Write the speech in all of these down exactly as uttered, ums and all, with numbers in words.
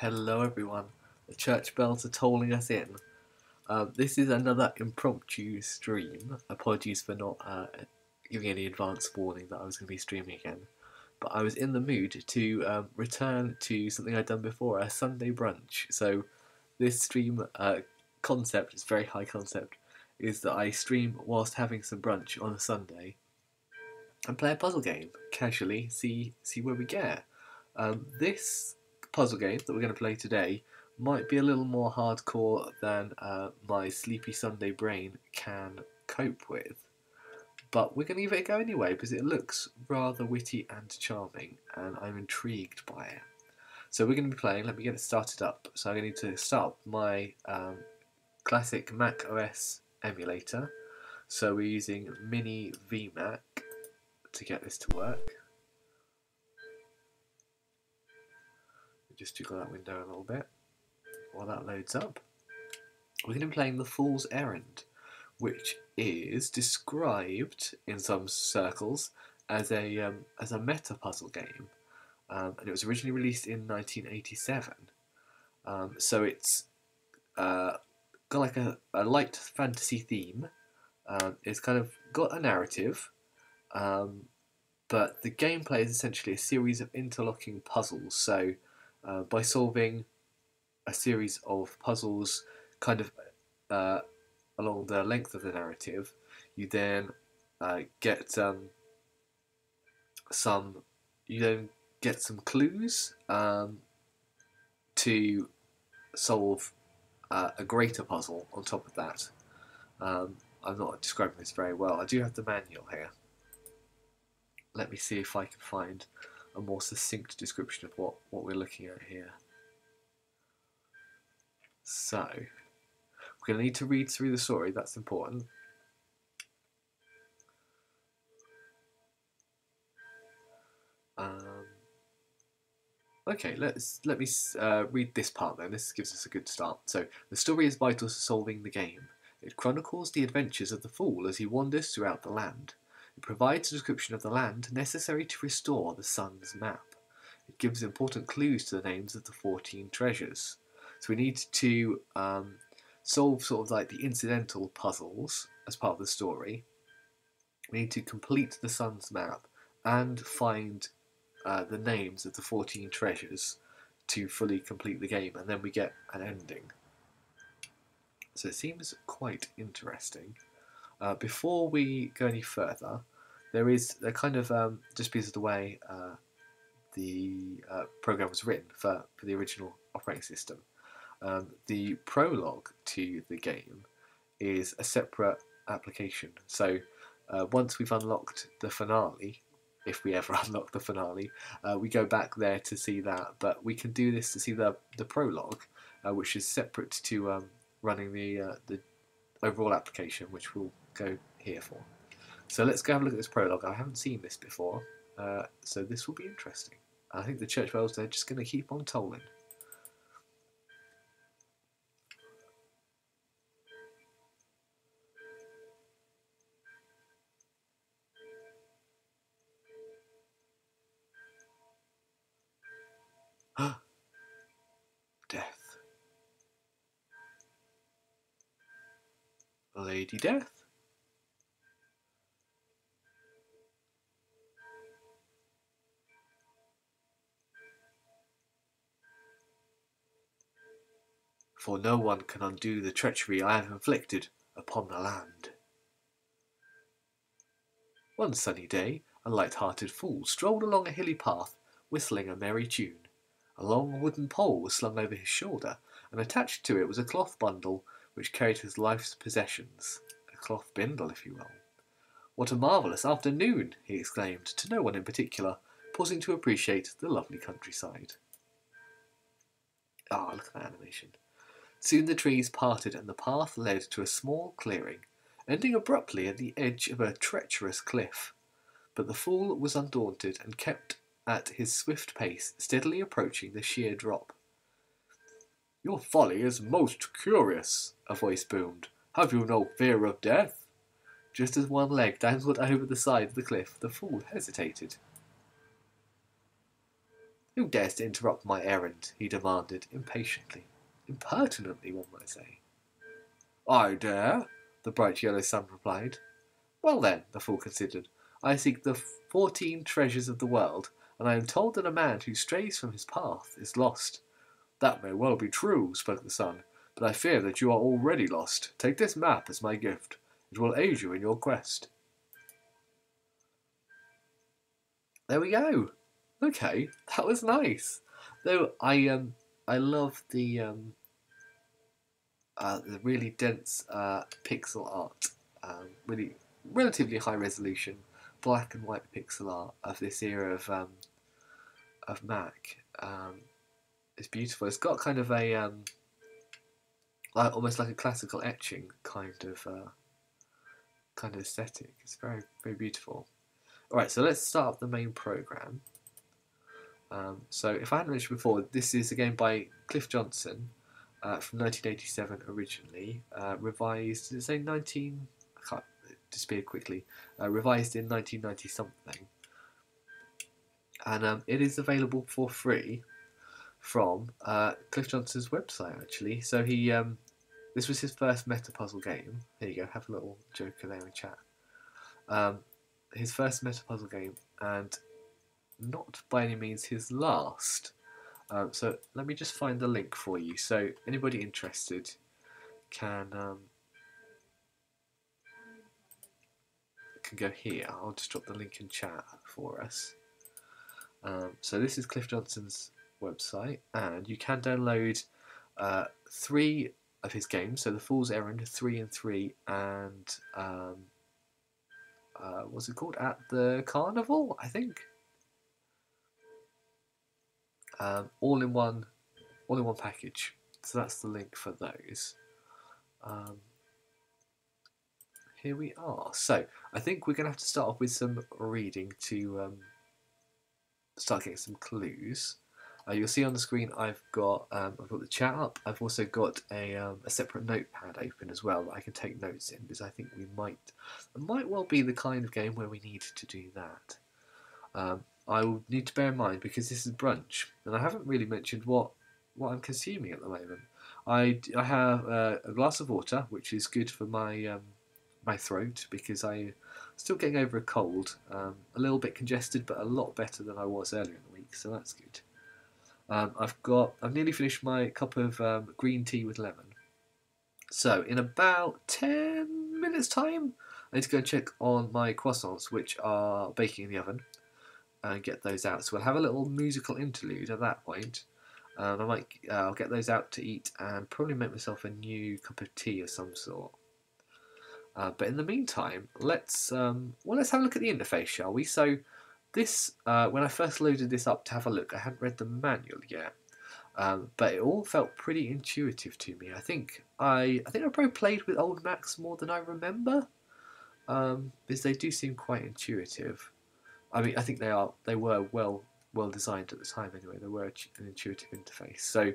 Hello everyone, the church bells are tolling us in. Um, this is another impromptu stream. Apologies for not uh, giving any advance warning that I was going to be streaming again. But I was in the mood to uh, return to something I'd done before, a Sunday brunch. So this stream uh, concept, it's very high concept, is that I stream whilst having some brunch on a Sunday and play a puzzle game, casually, see, see where we get. Um, this puzzle game that we're going to play today might be a little more hardcore than uh, my sleepy Sunday brain can cope with, but we're going to give it a go anyway because it looks rather witty and charming and I'm intrigued by it. So we're going to be playing, let me get it started up. So I'm going to need to start up my um, classic Mac O S emulator. So we're using Mini vMac to get this to work. Just jiggle that window a little bit while that loads up. We're going to be playing The Fool's Errand, which is described in some circles as a um, as a meta puzzle game, um, and it was originally released in nineteen eighty-seven. Um, so it's uh, got like a, a light fantasy theme. Um, it's kind of got a narrative. Um, but the gameplay is essentially a series of interlocking puzzles. So Uh, by solving a series of puzzles kind of uh, along the length of the narrative, you then uh, get um, some you then get some clues um, to solve uh, a greater puzzle on top of that. Um, I'm not describing this very well. I do have the manual here. Let me see if I can find a more succinct description of what, what we're looking at here. So, we're going to need to read through the story, that's important. Um, okay, let's, let me uh, read this part then, this gives us a good start. So, the story is vital to solving the game. It chronicles the adventures of the fool as he wanders throughout the land. It provides a description of the land necessary to restore the sun's map. It gives important clues to the names of the fourteen treasures. So we need to um, solve sort of like the incidental puzzles as part of the story. We need to complete the sun's map and find uh, the names of the fourteen treasures to fully complete the game, and then we get an ending. So it seems quite interesting. Uh, before we go any further, there is a kind of, um, just because of the way uh, the uh, program was written for, for the original operating system, um, the prologue to the game is a separate application. So uh, once we've unlocked the finale, if we ever unlock the finale, uh, we go back there to see that, but we can do this to see the, the prologue, uh, which is separate to um, running the, uh, the overall application, which we'll go here for. So let's go have a look at this prologue. I haven't seen this before, uh, so this will be interesting. I think the church bells, they're just going to keep on tolling. Death. Lady Death. For no one can undo the treachery I have inflicted upon the land. One sunny day, a light-hearted fool strolled along a hilly path, whistling a merry tune. A long wooden pole was slung over his shoulder, and attached to it was a cloth bundle which carried his life's possessions, a cloth bindle, if you will. What a marvellous afternoon, he exclaimed, to no one in particular, pausing to appreciate the lovely countryside. Ah, look at that animation. Soon the trees parted and the path led to a small clearing, ending abruptly at the edge of a treacherous cliff. But the fool was undaunted and kept at his swift pace, steadily approaching the sheer drop. "Your folly is most curious," a voice boomed. "Have you no fear of death?" Just as one leg dangled over the side of the cliff, the fool hesitated. Who dares to interrupt my errand? He demanded, impatiently. Impertinently, one might say. I dare, the bright yellow sun replied. Well then, the fool considered, I seek the fourteen treasures of the world, and I am told that a man who strays from his path is lost. That may well be true, spoke the sun, but I fear that you are already lost. Take this map as my gift. It will aid you in your quest. There we go. Okay, that was nice. Though I um I love the um uh, the really dense uh, pixel art, um, really relatively high resolution black and white pixel art of this era of um of Mac. Um, it's beautiful. It's got kind of a um like almost like a classical etching kind of uh, kind of aesthetic. It's very very beautiful. All right, so let's start up the main program. Um, so if I hadn't mentioned before, this is a game by Cliff Johnson uh, from nineteen eighty-seven originally, uh, revised, did it say nineteen, I can't, it disappeared quickly, uh, revised in nineteen ninety something, and um, it is available for free from uh, Cliff Johnson's website actually. So he, um, this was his first meta puzzle game, there you go, have a little joker there in chat, um, his first meta puzzle game, and not by any means his last. Um, so let me just find the link for you, so anybody interested can um, can go here. I'll just drop the link in chat for us. Um, so this is Cliff Johnson's website, and you can download uh, three of his games, so The Fool's Errand, three and three, and um, uh, what's it called, At the Carnival, I think. Um, all in one, all in one package. So that's the link for those. Um, here we are. So I think we're going to have to start off with some reading to um, start getting some clues. Uh, you'll see on the screen I've got um, I've got the chat up. I've also got a um, a separate notepad open as well that I can take notes in, because I think we might it might well be the kind of game where we need to do that. Um, I will need to bear in mind, because this is brunch, and I haven't really mentioned what, what I'm consuming at the moment. I, I have a, a glass of water, which is good for my um, my throat, because I'm still getting over a cold. Um, a little bit congested, but a lot better than I was earlier in the week, so that's good. Um, I've got I've nearly finished my cup of um, green tea with lemon. So in about ten minutes time, I need to go and check on my croissants, which are baking in the oven, and get those out. So we'll have a little musical interlude at that point, and I might uh, I'll get those out to eat and probably make myself a new cup of tea of some sort. Uh, but in the meantime, let's um, well let's have a look at the interface, shall we? So this uh, when I first loaded this up to have a look, I hadn't read the manual yet, um, but it all felt pretty intuitive to me. I think I I think I probably played with old Macs more than I remember, um, because they do seem quite intuitive. I mean, I think they are. They were well, well designed at the time. Anyway, they were an intuitive interface. So,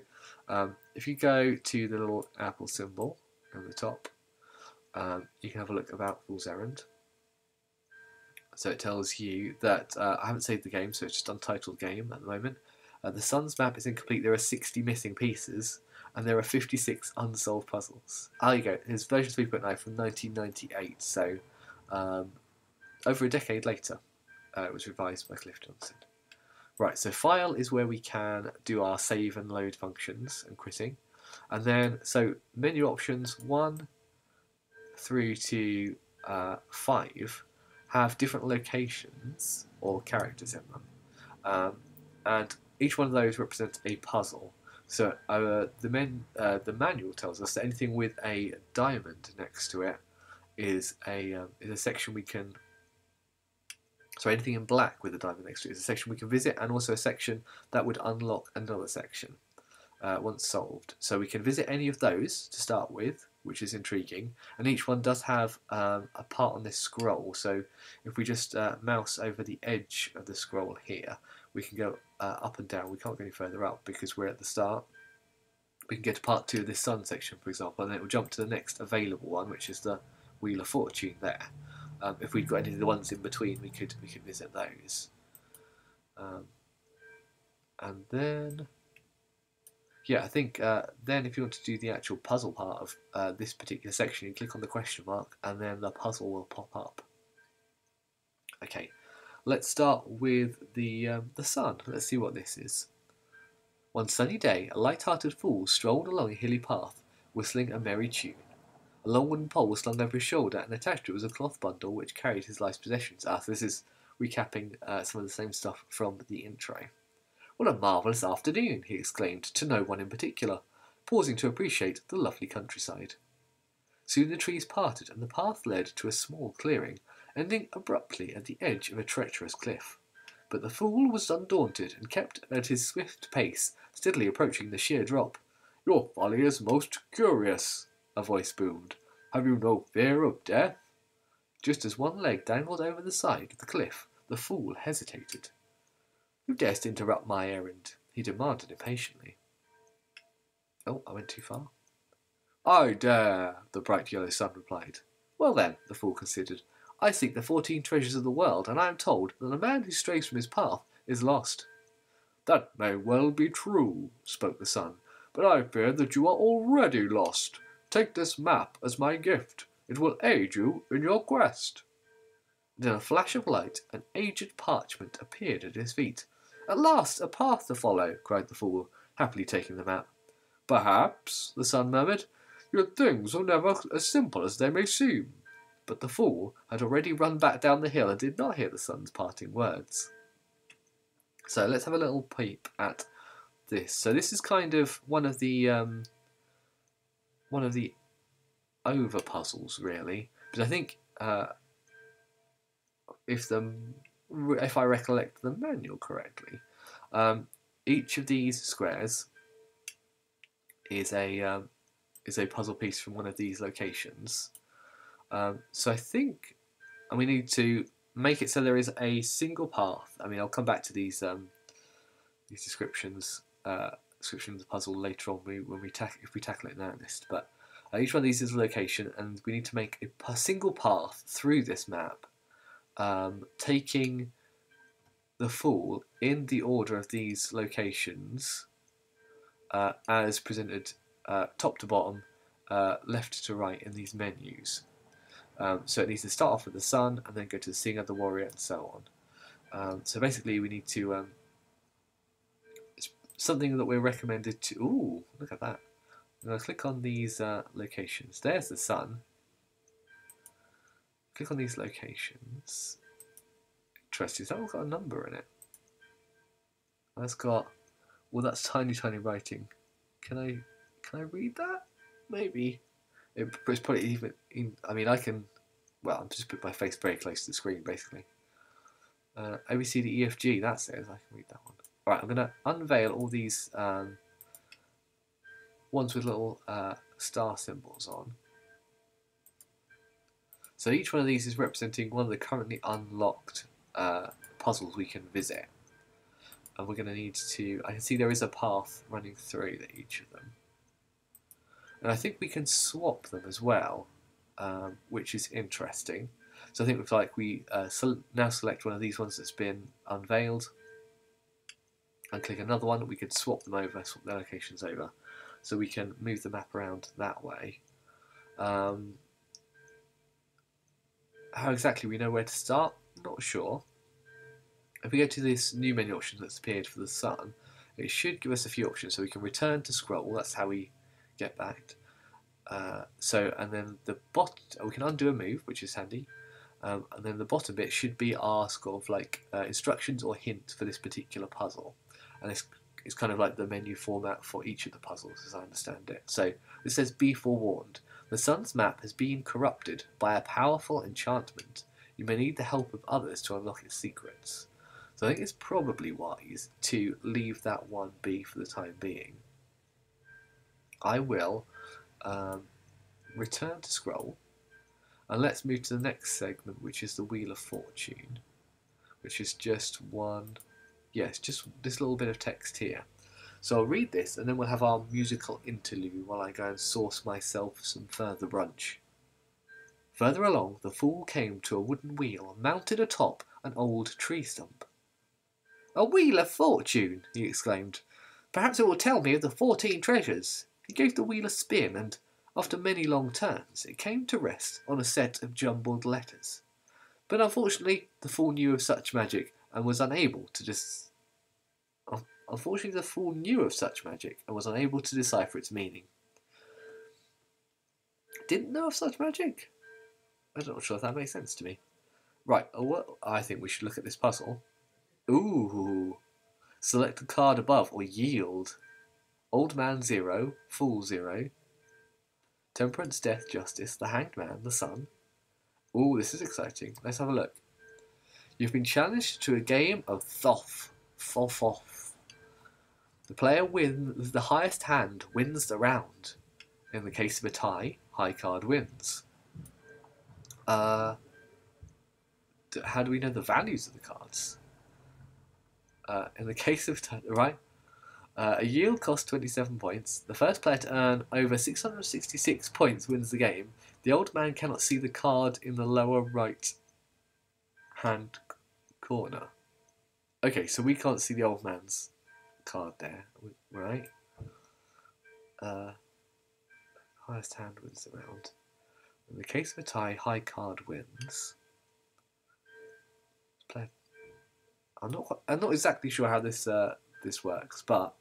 um, if you go to the little Apple symbol on the top, um, you can have a look about Fool's Errand. So it tells you that uh, I haven't saved the game, so it's just untitled game at the moment. Uh, the sun's map is incomplete. There are sixty missing pieces, and there are fifty-six unsolved puzzles. Ah, there you go. It's version three point nine from nineteen ninety-eight. So, um, over a decade later. Uh, it was revised by Cliff Johnson. Right, so file is where we can do our save and load functions and quitting. And then, so menu options one through to uh, five have different locations or characters in them. Um, and each one of those represents a puzzle. So uh, the, men, uh, the manual tells us that anything with a diamond next to it is a, um, is a section we can... So anything in black with a diamond next to it is a section we can visit, and also a section that would unlock another section uh, once solved. So we can visit any of those to start with, which is intriguing, and each one does have um, a part on this scroll. So if we just uh, mouse over the edge of the scroll here, we can go uh, up and down. We can't go any further up because we're at the start. We can get to part two of this sun section, for example, and then it will jump to the next available one, which is the Wheel of Fortune there. Um, if we'd got any of the ones in between, we could we could visit those. Um, And then, yeah, I think uh, then if you want to do the actual puzzle part of uh, this particular section, you click on the question mark and then the puzzle will pop up. Okay, let's start with the, um, the sun. Let's see what this is. One sunny day, a light-hearted fool strolled along a hilly path, whistling a merry tune. A long wooden pole was slung over his shoulder, and attached to it was a cloth bundle which carried his life's possessions. Ah, so this is recapping uh, some of the same stuff from the intro. What a marvellous afternoon, he exclaimed, to no one in particular, pausing to appreciate the lovely countryside. Soon the trees parted, and the path led to a small clearing, ending abruptly at the edge of a treacherous cliff. But the fool was undaunted, and kept at his swift pace, steadily approaching the sheer drop. "Your folly is most curious," a voice boomed. "Have you no fear of death?" Just as one leg dangled over the side of the cliff, the fool hesitated. "Who dares to interrupt my errand?" he demanded impatiently. Oh, I went too far. "I dare," the bright yellow sun replied. "Well then," the fool considered, "I seek the fourteen treasures of the world, and I am told that the man who strays from his path is lost." "That may well be true," spoke the sun, "but I fear that you are already lost. Take this map as my gift. It will aid you in your quest." And in a flash of light, an aged parchment appeared at his feet. "At last, a path to follow," cried the fool, happily taking the map. "Perhaps," the sun murmured, "your things are never as simple as they may seem." But the fool had already run back down the hill and did not hear the sun's parting words. So let's have a little peep at this. So this is kind of one of the... Um, one of the over puzzles, really, but I think uh, if the if I recollect the manual correctly, um, each of these squares is a um, is a puzzle piece from one of these locations. Um, so I think, and we need to make it so there is a single path. I mean, I'll come back to these um, these descriptions. Uh, description of the puzzle later on when we tack if we tackle it in earnest, but uh, each one of these is a location, and we need to make a single path through this map, um, taking the fool in the order of these locations uh, as presented, uh, top to bottom, uh, left to right in these menus. Um, so it needs to start off with the sun and then go to the singer, the warrior, and so on. Um, so basically we need to um, something that we're recommended to... Ooh, look at that. I'm going to click on these uh, locations. There's the sun. Click on these locations. Interesting. That one's got a number in it. That's got... Well, that's tiny, tiny writing. Can I can I read that? Maybe. It, it's probably even... In, I mean, I can... Well, I'm just put my face very close to the screen, basically. Uh, A, B, C, D, E, F, G. That's it. I can read that one. Right, I'm going to unveil all these um, ones with little uh, star symbols on. So each one of these is representing one of the currently unlocked uh, puzzles we can visit. And we're going to need to... I can see there is a path running through each of them. And I think we can swap them as well, um, which is interesting. So I think it's like we uh, now select one of these ones that's been unveiled, and click another one, we can swap them over, swap their locations over, so we can move the map around that way. Um, how exactly we know where to start? Not sure. If we go to this new menu option that's appeared for the sun, it should give us a few options, so we can return to scroll, that's how we get back. Uh, so, and then the bot, we can undo a move, which is handy. Um, and then the bottom bit should be our sort of like uh, instructions or hint for this particular puzzle. And it's, it's kind of like the menu format for each of the puzzles, as I understand it. So it says, "Be forewarned. The sun's map has been corrupted by a powerful enchantment. You may need the help of others to unlock its secrets." So I think it's probably wise to leave that one be for the time being. I will um, return to scroll. And let's move to the next segment, which is the Wheel of Fortune, which is just one, yes, yeah, just this little bit of text here. So I'll read this, and then we'll have our musical interlude while I go and source myself some further brunch. Further along, the fool came to a wooden wheel mounted atop an old tree stump. A wheel of fortune, he exclaimed. Perhaps it will tell me of the fourteen treasures. He gave the wheel a spin, and after many long turns, it came to rest on a set of jumbled letters. But unfortunately, the fool knew of such magic and was unable to dis... Unfortunately, the fool knew of such magic and was unable to decipher its meaning. Didn't know of such magic? I'm not sure if that makes sense to me. Right, oh, well, I think we should look at this puzzle. Ooh. Select the card above or yield. Old man zero, fool zero. Temperance, death, justice, the hanged man, the sun. Ooh, this is exciting. Let's have a look. You've been challenged to a game of Thoth. Thoth off. The player wins, the highest hand wins the round. In the case of a tie, high card wins. Uh, how do we know the values of the cards? Uh, in the case of, right, uh, a yield costs twenty-seven points. The first player to earn over six hundred sixty-six points wins the game. The old man cannot see the card in the lower right hand corner. Okay, so we can't see the old man's card there, right? Uh, highest hand wins the round. In the case of a tie, high card wins. Player I'm not. I'm not exactly sure how this uh, this works, but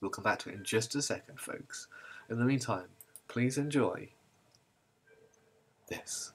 we'll come back to it in just a second, folks. In the meantime, please enjoy this.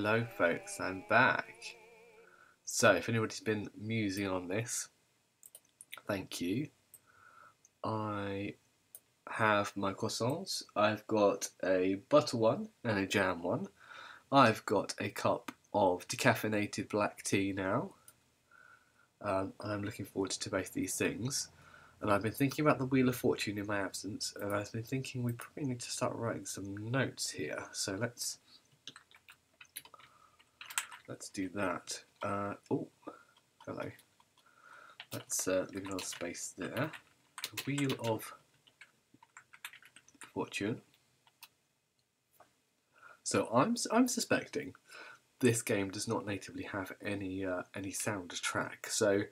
Hello folks, I'm back. So if anybody's been musing on this, thank you. I have my croissants. I've got a butter one and a jam one. I've got a cup of decaffeinated black tea now. Um, and I'm looking forward to both these things. And I've been thinking about the Wheel of Fortune in my absence, and I've been thinking we probably need to start writing some notes here. So let's let's do that. Uh, oh, hello. Let's uh, leave a little space there. The Wheel of Fortune. So I'm I'm suspecting this game does not natively have any uh, any soundtrack. So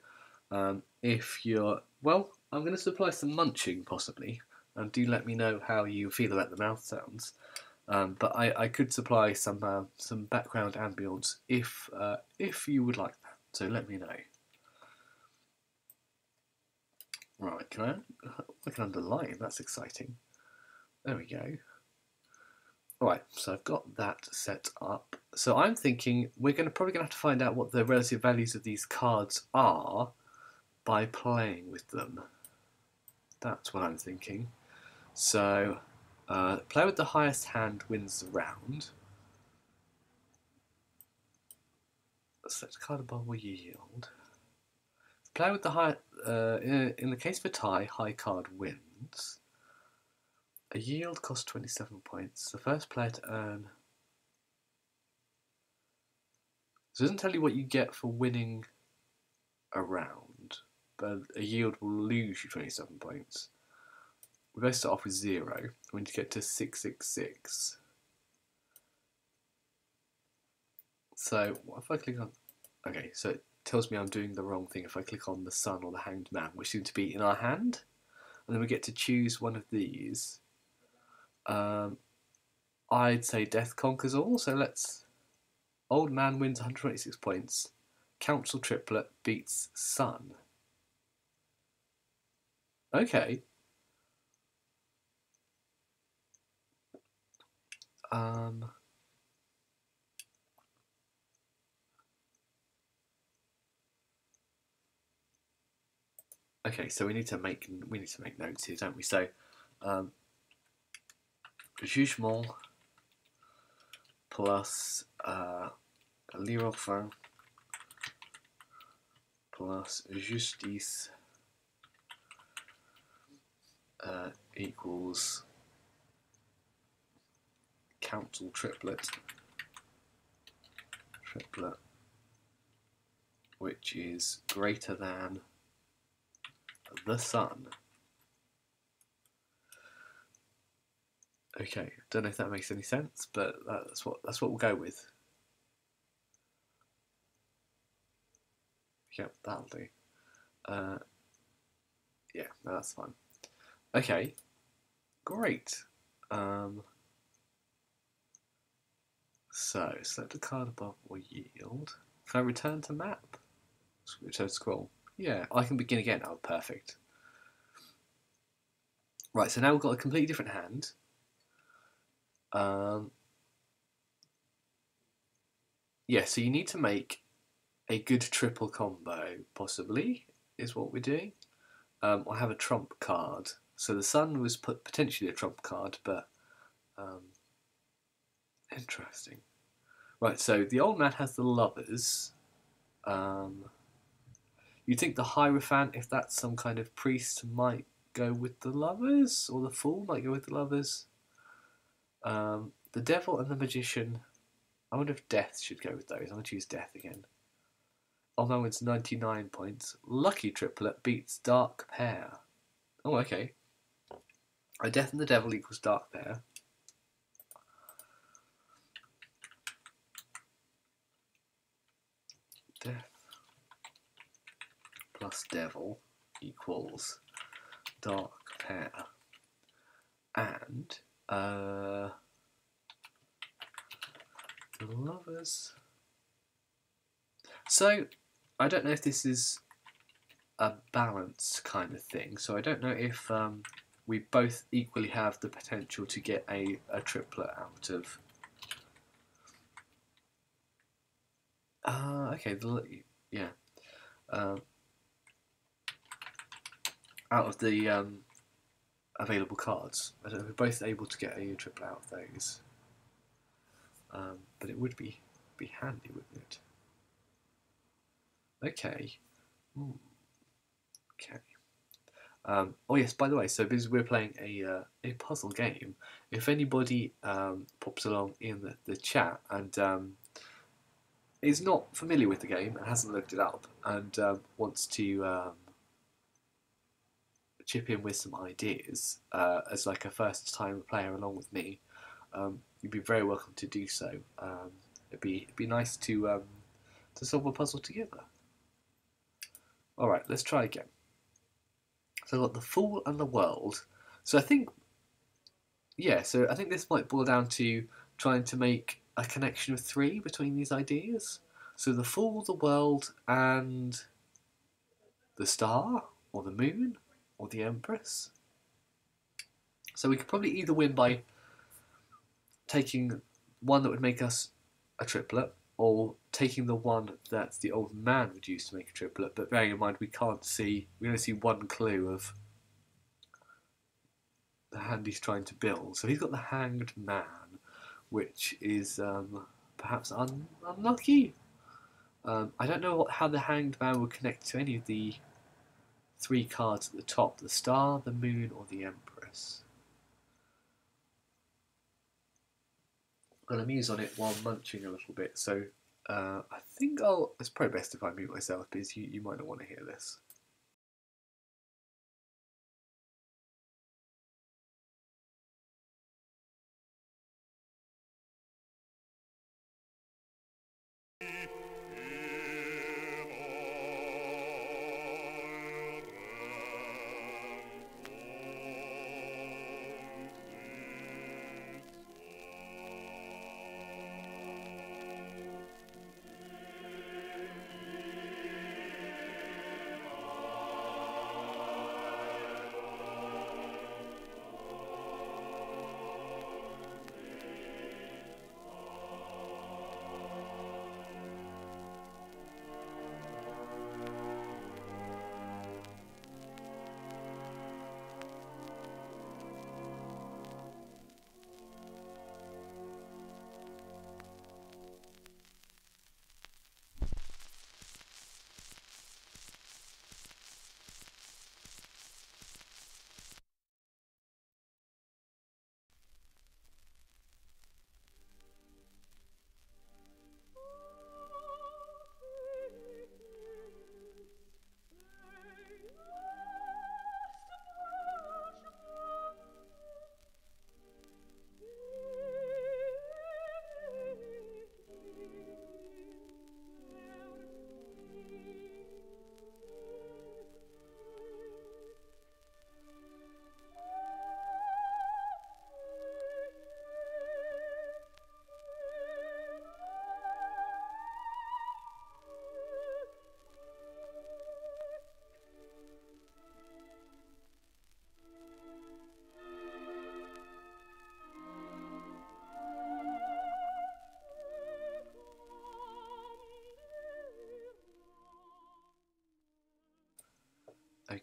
um, if you're well. I'm going to supply some munching, possibly, and do let me know how you feel about the mouth sounds. Um, but I, I could supply some uh, some background ambience if uh, if you would like that. So let me know. Right, can I? I can underline. That's exciting. There we go. All right, so I've got that set up. So I'm thinking we're going to probably going to have to find out what the relative values of these cards are by playing with them. That's what I'm thinking. So, uh, play with the highest hand wins the round. Select a card above where you yield. Play with the high. Uh, in, in the case of a tie, high card wins. A yield costs twenty-seven points. The first player to earn. It doesn't tell you what you get for winning a round, but a yield will lose you twenty-seven points. We both start off with zero. We need to get to six six six. So what if I click on... Okay, so it tells me I'm doing the wrong thing if I click on the sun or the hanged man, which seem to be in our hand. And then we get to choose one of these. Um, I'd say death conquers all, so let's... Old man wins one hundred twenty-six points. Council triplet beats sun. Okay. Um. Okay, so we need to make we need to make notes here, don't we? So, um, jugement plus uh, l'irofin plus justice uh, equals council triplet, triplet, which is greater than the sun. Okay, don't know if that makes any sense, but that's what that's what we'll go with. Yep, that'll do. Uh, yeah, no, that's fine. Okay, great. Um, so, select the card above or yield. Can I return to map? Return to scroll. Yeah, I can begin again. Oh, perfect. Right, so now we've got a completely different hand. Um, yeah, so you need to make a good triple combo, possibly, is what we're doing. Um, I have a trump card. So the sun was put potentially a trump card, but um, interesting. Right, so the old man has the lovers. Um, you'd think the Hierophant, if that's some kind of priest, might go with the lovers, or the fool might go with the lovers. Um, the devil and the magician. I wonder if death should go with those. I'm going to choose death again. Oh no, it's ninety-nine points. Lucky triplet beats dark pair. Oh, okay. A death and the devil equals dark pair. Death plus devil equals dark pair. And uh, the lovers. So. I don't know if this is a balanced kind of thing, so I don't know if um, we both equally have the potential to get a, a triplet out of Uh, okay, the, yeah. Um, out of the um, available cards, I don't know, we're both able to get a triple out of those. Um, but it would be be handy, wouldn't it? Okay. Ooh. Okay. Um, oh yes, by the way, so because we're playing a uh, a puzzle game, if anybody um, pops along in the, the chat and um, is not familiar with the game and hasn't looked it up and um, wants to um, chip in with some ideas uh, as like a first time player along with me, um, you'd be very welcome to do so. Um, it'd be it'd be nice to um, to solve a puzzle together. All right, let's try again. So I've got The Fool and the World. So I think, yeah, so I think this might boil down to trying to make a connection of three between these ideas. So The Fool, the World, and the Star, or the Moon, or the Empress. So we could probably either win by taking one that would make us a triplet, or taking the one that the old man would use to make a triplet, but bearing in mind we can't see, we only see one clue of the hand he's trying to build. So he's got the Hanged Man, which is um, perhaps un unlucky. Um, I don't know what, how the Hanged Man would connect to any of the three cards at the top, the Star, the Moon, or the Empress. Well, I'm musing on it while munching a little bit, so uh, I think I'll. It's probably best if I mute myself because you, you might not want to hear this.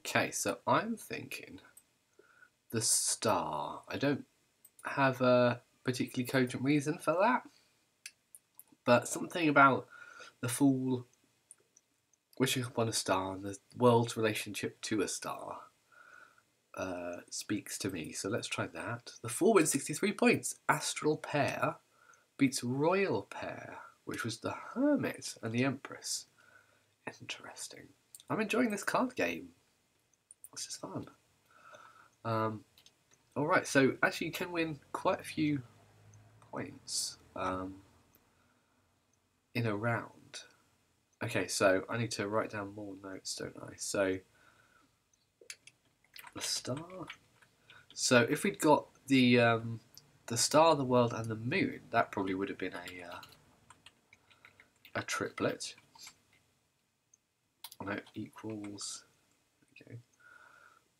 Okay, so I'm thinking the Star. I don't have a particularly cogent reason for that, but something about the Fool wishing upon a star and the world's relationship to a star uh, speaks to me, so let's try that. The Fool wins sixty-three points. Astral Pair beats Royal Pair, which was the Hermit and the Empress. Interesting. I'm enjoying this card game. This is fun. Um, Alright, so actually you can win quite a few points um, in a round. Okay, so I need to write down more notes, don't I? So, the Star. So if we'd got the um, the Star, the World and the Moon, that probably would have been a, uh, a triplet. No, equals... okay.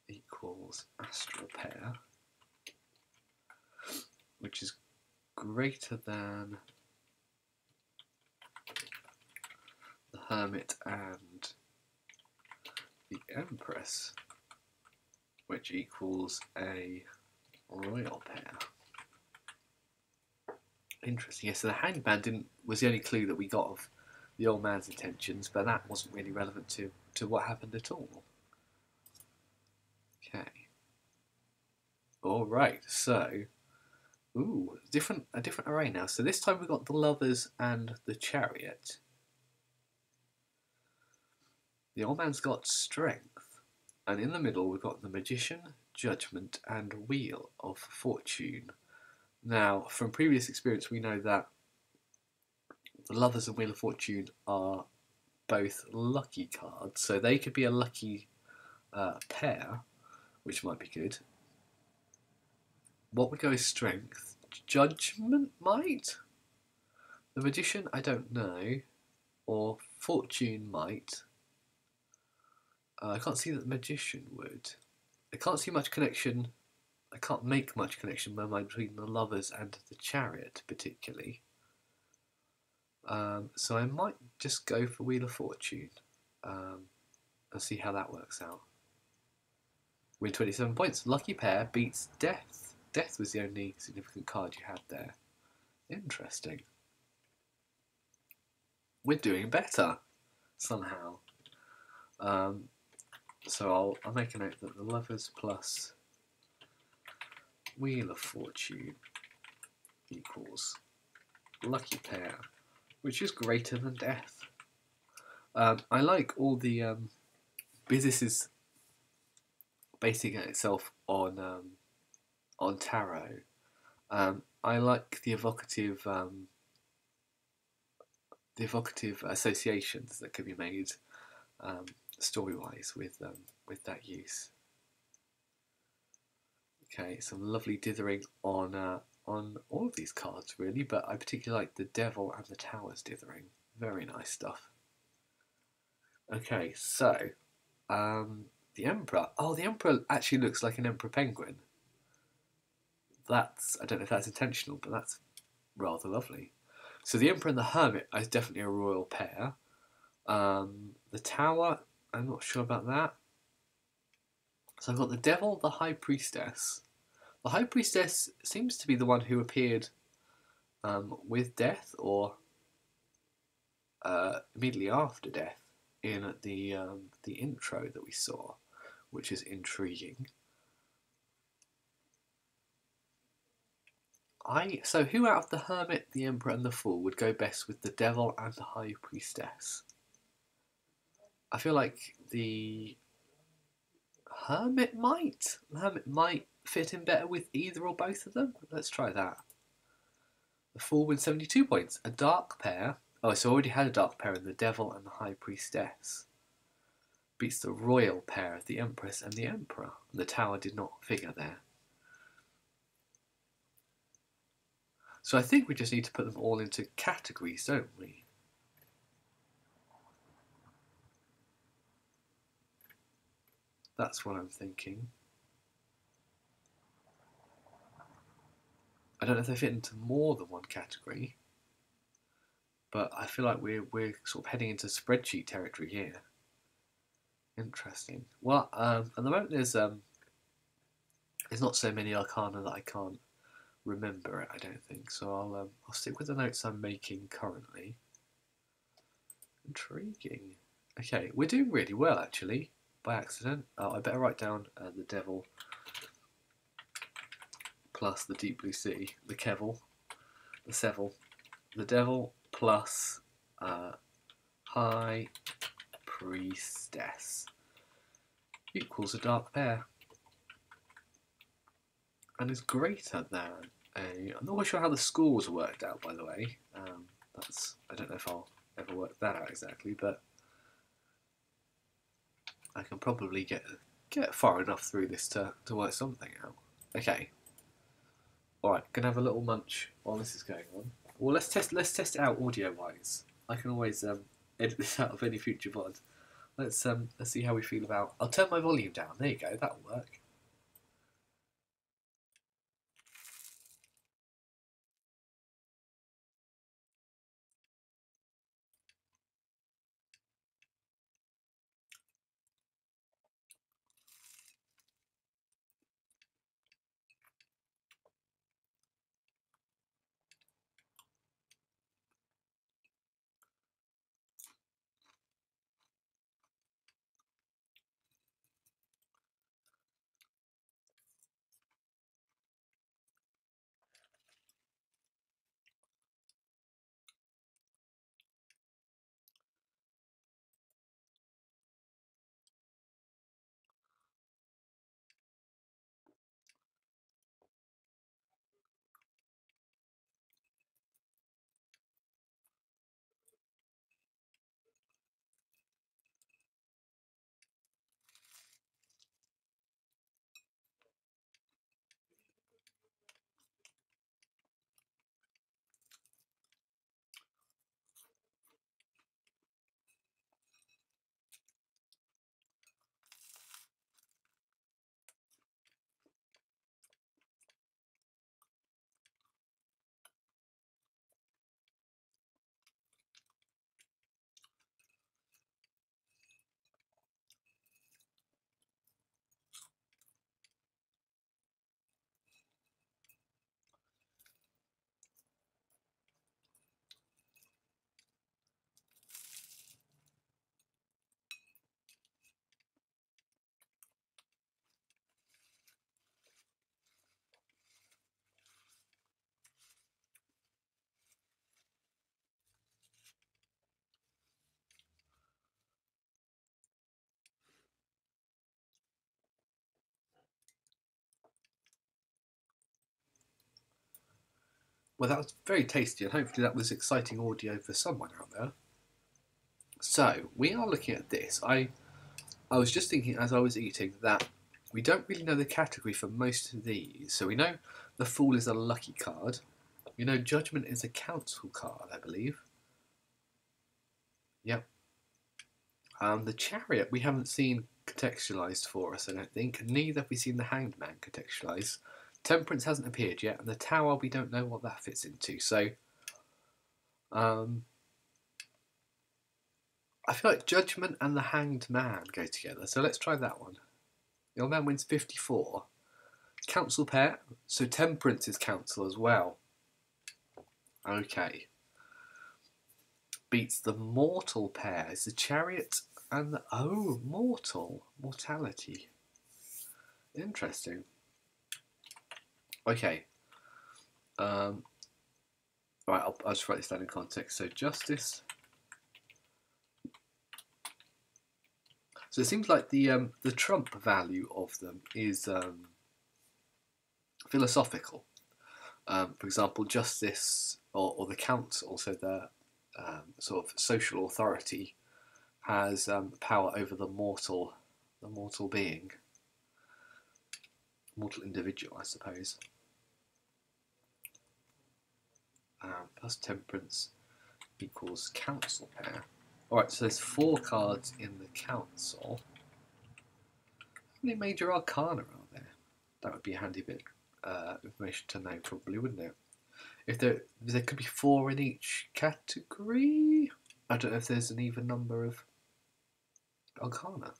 Equals Astral Pair, which is greater than Hermit and the Empress, which equals a royal pair. Interesting. Yes, yeah, so the hanged man didn't, was the only clue that we got of the old man's intentions, but that wasn't really relevant to, to what happened at all. Okay. Alright, so, ooh, different, a different array now. So this time we've got the Lovers and the Chariot. The old man's got Strength, and in the middle we've got the Magician, Judgment, and Wheel of Fortune. Now, from previous experience, we know that the Lovers and Wheel of Fortune are both lucky cards, so they could be a lucky uh, pair, which might be good. What would go is Strength. Judgment might? The Magician, I don't know. Or Fortune might. Uh, I can't see that the Magician would. I can't see much connection. I can't make much connection between the Lovers and the Chariot, particularly. Um, so I might just go for Wheel of Fortune um, and see how that works out. Win twenty-seven points. Lucky pair beats Death. Death was the only significant card you had there. Interesting. We're doing better, somehow. Um, so I'll, I'll make a note that the Lovers plus Wheel of Fortune equals lucky pair, which is greater than Death. Um, I like all the um, businesses basing it itself on um, on tarot. Um, I like the evocative um, the evocative associations that can be made um, story-wise with um, with that use. Okay, some lovely dithering on uh, on all of these cards really, but I particularly like the Devil and the Towers dithering. Very nice stuff. Okay, so um, the Emperor. Oh, the Emperor actually looks like an Emperor Penguin. That's, I don't know if that's intentional, but that's rather lovely. So the Emperor and the Hermit is definitely a royal pair. Um, the Tower, I'm not sure about that. So I've got the Devil, the High Priestess. The High Priestess seems to be the one who appeared um, with Death, or uh, immediately after Death, in the, um, the intro that we saw, which is intriguing. I, so who out of the Hermit, the Emperor and the Fool would go best with the Devil and the High Priestess? I feel like the Hermit might. The Hermit might fit in better with either or both of them. Let's try that. The Fool wins seventy-two points. A dark pair. Oh, so I already had a dark pair in the Devil and the High Priestess. Beats the royal pair of the Empress and the Emperor. The Tower did not figure there. So I think we just need to put them all into categories, don't we? That's what I'm thinking. I don't know if they fit into more than one category, but I feel like we're, we're sort of heading into spreadsheet territory here. Interesting. Well, um, at the moment there's, um, there's not so many arcana that I can't remember it, I don't think, so I'll, um, I'll stick with the notes I'm making currently. Intriguing. Okay, we're doing really well actually, by accident. Oh, I better write down uh, the Devil plus the Deep Blue Sea, the Kevil, the Sevil, the Devil plus uh, High Priestess equals a dark pair. And is greater than a... I'm not sure how the scores worked out, by the way. Um, that's, I don't know if I'll ever work that out exactly, but I can probably get get far enough through this to, to work something out. Okay. Alright, gonna have a little munch while this is going on. Well, let's test let's test it out audio-wise. I can always um, edit this out of any future V O D. Let's, um, let's see how we feel about... I'll turn my volume down. There you go, that'll work. Well, that was very tasty, and hopefully that was exciting audio for someone out there. So, we are looking at this. I I was just thinking as I was eating that we don't really know the category for most of these. So we know the Fool is a lucky card. We know Judgment is a counsel card, I believe. Yep. Um, the Chariot we haven't seen contextualised for us, I don't think. Neither have we seen the Hanged Man contextualised. Temperance hasn't appeared yet, and the Tower, we don't know what that fits into, so um, I feel like Judgment and the Hanged Man go together, so let's try that one. The Old Man wins fifty-four. Council pair, so Temperance is council as well. Okay. Beats the Mortal pair. It's the Chariot and the... Oh, Mortal. Mortality. Interesting. Okay, um, right, I'll, I'll just write this down in context. So justice, so it seems like the, um, the trump value of them is um, philosophical. Um, for example, justice or, or the council, so the um, sort of social authority has um, power over the mortal, the mortal being, mortal individual, I suppose. Um, plus temperance equals council pair. Alright, so there's four cards in the council. How many major arcana are there? That would be a handy bit uh, information to know, probably, wouldn't it? If there, there could be four in each category? I don't know if there's an even number of arcana.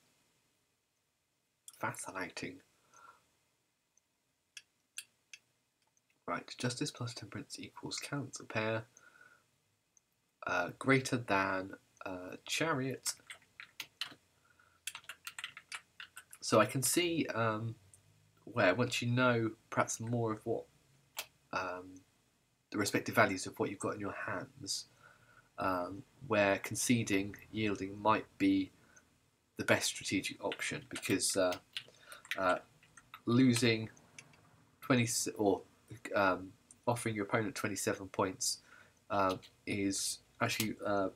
Fascinating. Right, justice plus temperance equals counsel pair, uh, greater than uh, chariot. So I can see um, where once you know perhaps more of what um, the respective values of what you've got in your hands, um, where conceding, yielding might be the best strategic option, because uh, uh, losing twenty or Um, offering your opponent twenty-seven points uh, is actually uh,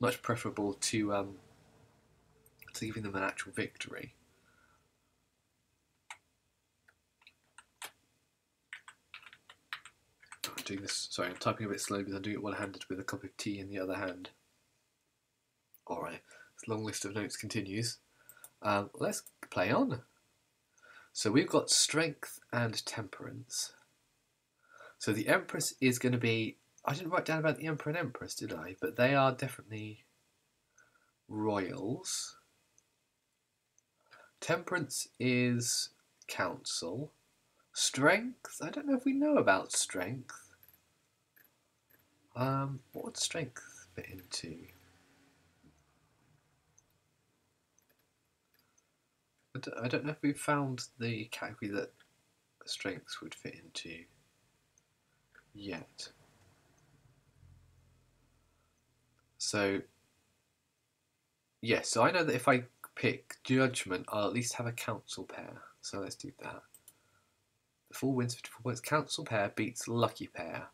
much preferable to um, to giving them an actual victory. I'm doing this. Sorry, I'm typing a bit slowly because I'm doing it one-handed with a cup of tea in the other hand. All right, this long list of notes continues. Um, let's play on. So we've got Strength and Temperance. So the Empress is going to be... I didn't write down about the Emperor and Empress, did I? But they are definitely royals. Temperance is council. Strength? I don't know if we know about strength. Um, what would strength fit into? I don't know if we've found the category that strengths would fit into yet. So, yes, yeah, so I know that if I pick judgment, I'll at least have a council pair. So let's do that. The Fool wins fifty-four points. Council pair beats lucky pair.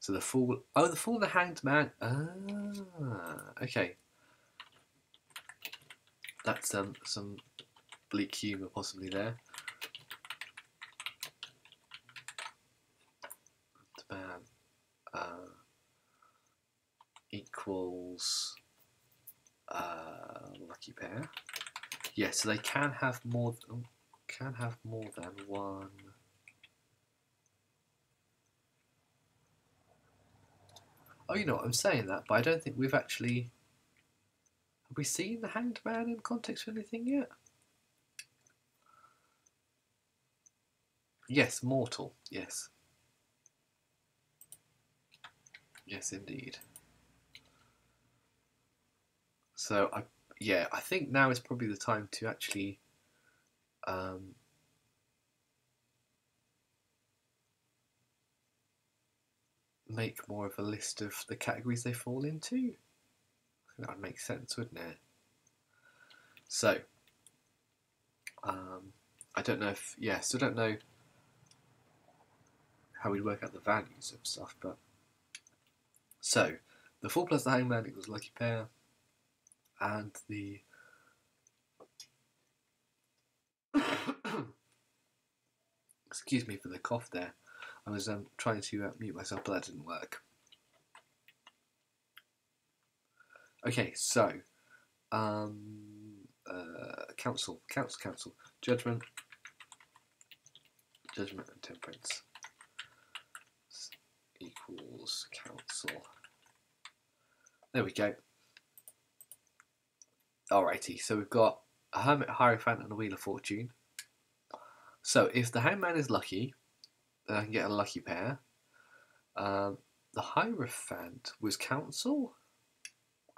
So the Fool, oh, the Fool and the Hanged Man. Ah, okay. That's um, some... bleak humour possibly there. Man uh, equals uh, lucky pair. Yeah, so they can have more th can have more than one. Oh, you know what, I'm saying that, but I don't think we've actually have we seen the Hanged Man in context of anything yet? Yes, mortal, yes. Yes, indeed. So, I yeah, I think now is probably the time to actually um, make more of a list of the categories they fall into. That would make sense, wouldn't it? So, um, I don't know if... Yes, yeah, so I don't know... how we work out the values of stuff, but so the four plus the hangman equals lucky pair, and the excuse me for the cough there. I was um, trying to uh, mute myself, but that didn't work. Okay, so um, uh, counsel, counsel, counsel, judgment, judgment, and temperance equals counsel. There we go. Alrighty, so we've got a hermit, hierophant, and a wheel of fortune. So if the hangman is lucky, then I can get a lucky pair. Um, the hierophant was counsel.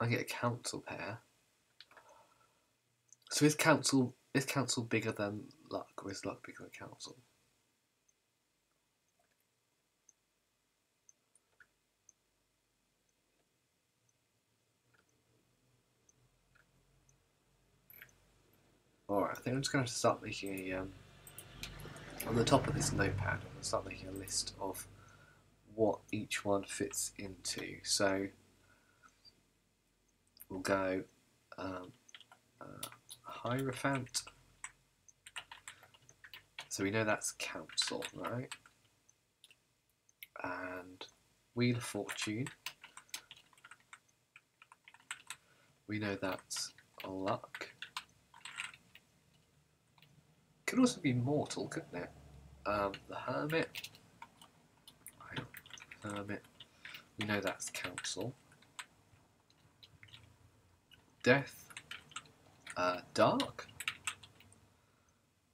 I get a counsel pair. So is counsel is counsel bigger than luck, or is luck bigger than counsel? Alright, I think I'm just going to have to start making a, um, on the top of this notepad, I'm going to start making a list of what each one fits into. So we'll go um, uh, hierophant, so we know that's counsel, right? And wheel of fortune, we know that's luck. Could also be mortal, couldn't it? Um, the hermit, hermit, we know that's counsel. Death, uh, dark,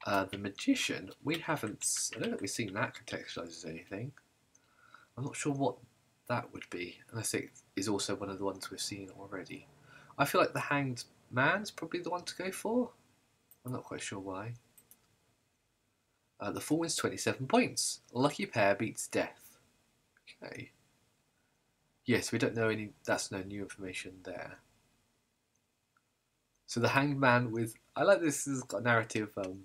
uh, the magician. We haven't. I don't think we've seen that contextualized as anything. I'm not sure what that would be, and I think is also one of the ones we've seen already. I feel like the hanged man's probably the one to go for. I'm not quite sure why. Uh, the fool wins twenty-seven points. Lucky pair beats death. Okay. Yes, we don't know any. That's no new information there. So the hanged man with, I like this, has got a narrative, um,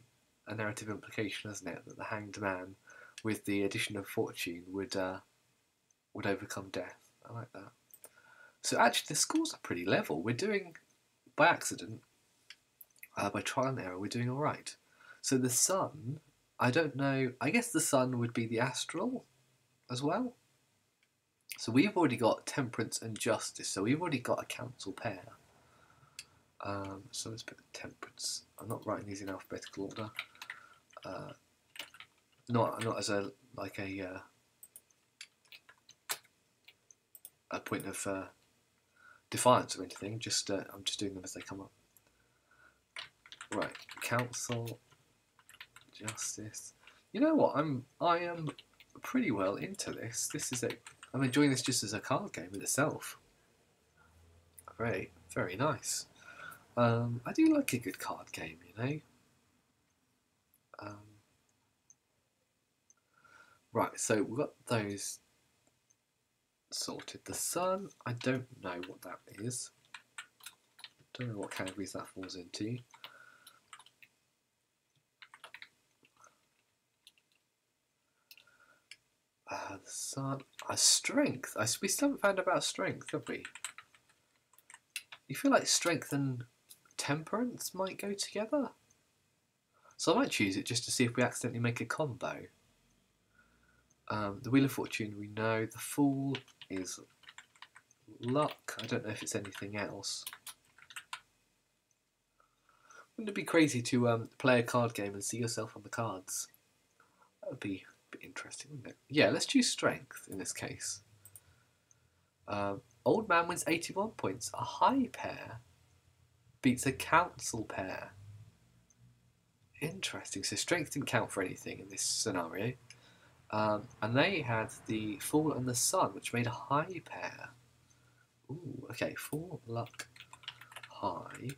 a narrative implication, hasn't it? That the hanged man, with the addition of fortune, would uh, would overcome death. I like that. So actually, the scores are pretty level. We're doing, by accident, uh, by trial and error, we're doing all right. So the sun. I don't know, I guess the sun would be the astral as well. So we've already got temperance and justice, so we've already got a counsel pair. Um, so let's put temperance. I'm not writing these in alphabetical order. Uh, not not as a like a uh, a point of uh, defiance or anything. Just uh, I'm just doing them as they come up. Right, counsel. Justice. You know what? I'm I am pretty well into this. This is a. I'm enjoying this just as a card game in itself. Great, very nice. Um, I do like a good card game, you know. Um, right, so we've got those sorted. The sun. I don't know what that is. Don't know what categories that falls into. Uh, the sun, uh, strength. I, we still haven't found about strength, have we? You feel like strength and temperance might go together? So I might choose it just to see if we accidentally make a combo. Um, the Wheel of Fortune we know. The Fool is luck. I don't know if it's anything else. Wouldn't it be crazy to um, play a card game and see yourself on the cards? That would be... bit interesting, wouldn't it? Yeah, let's choose strength in this case. Um, old man wins eighty-one points. A high pair beats a counsel pair. Interesting. So strength didn't count for anything in this scenario. Um, and they had the fool and the sun, which made a high pair. Ooh, okay. Fool, luck, high.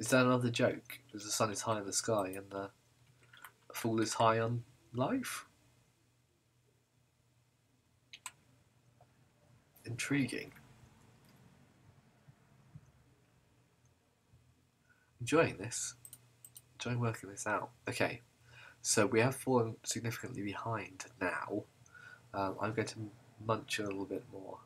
Is that another joke? Because the sun is high in the sky and the fool is high on life. Intriguing. Enjoying this. Enjoying working this out. Okay, So we have fallen significantly behind now. Um, I'm going to munch a little bit more.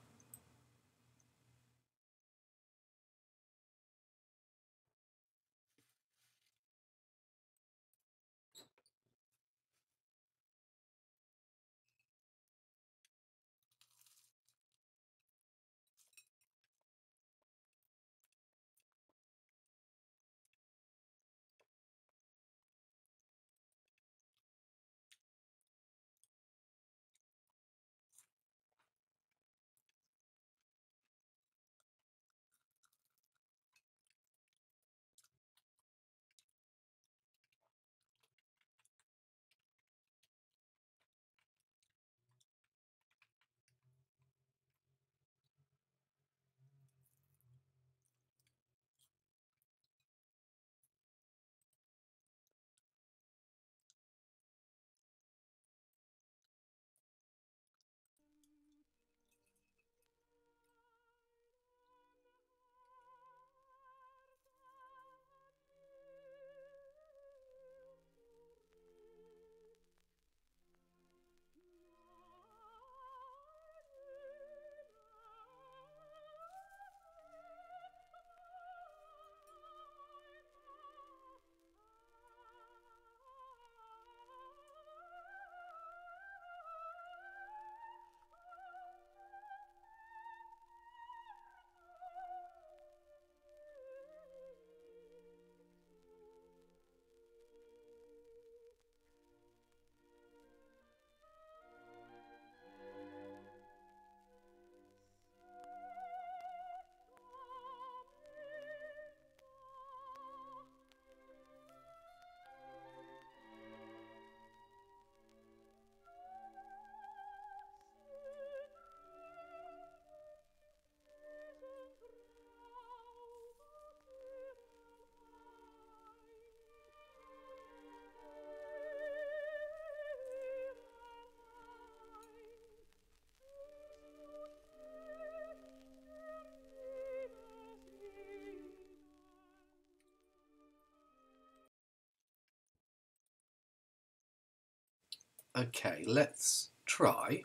Okay, let's try.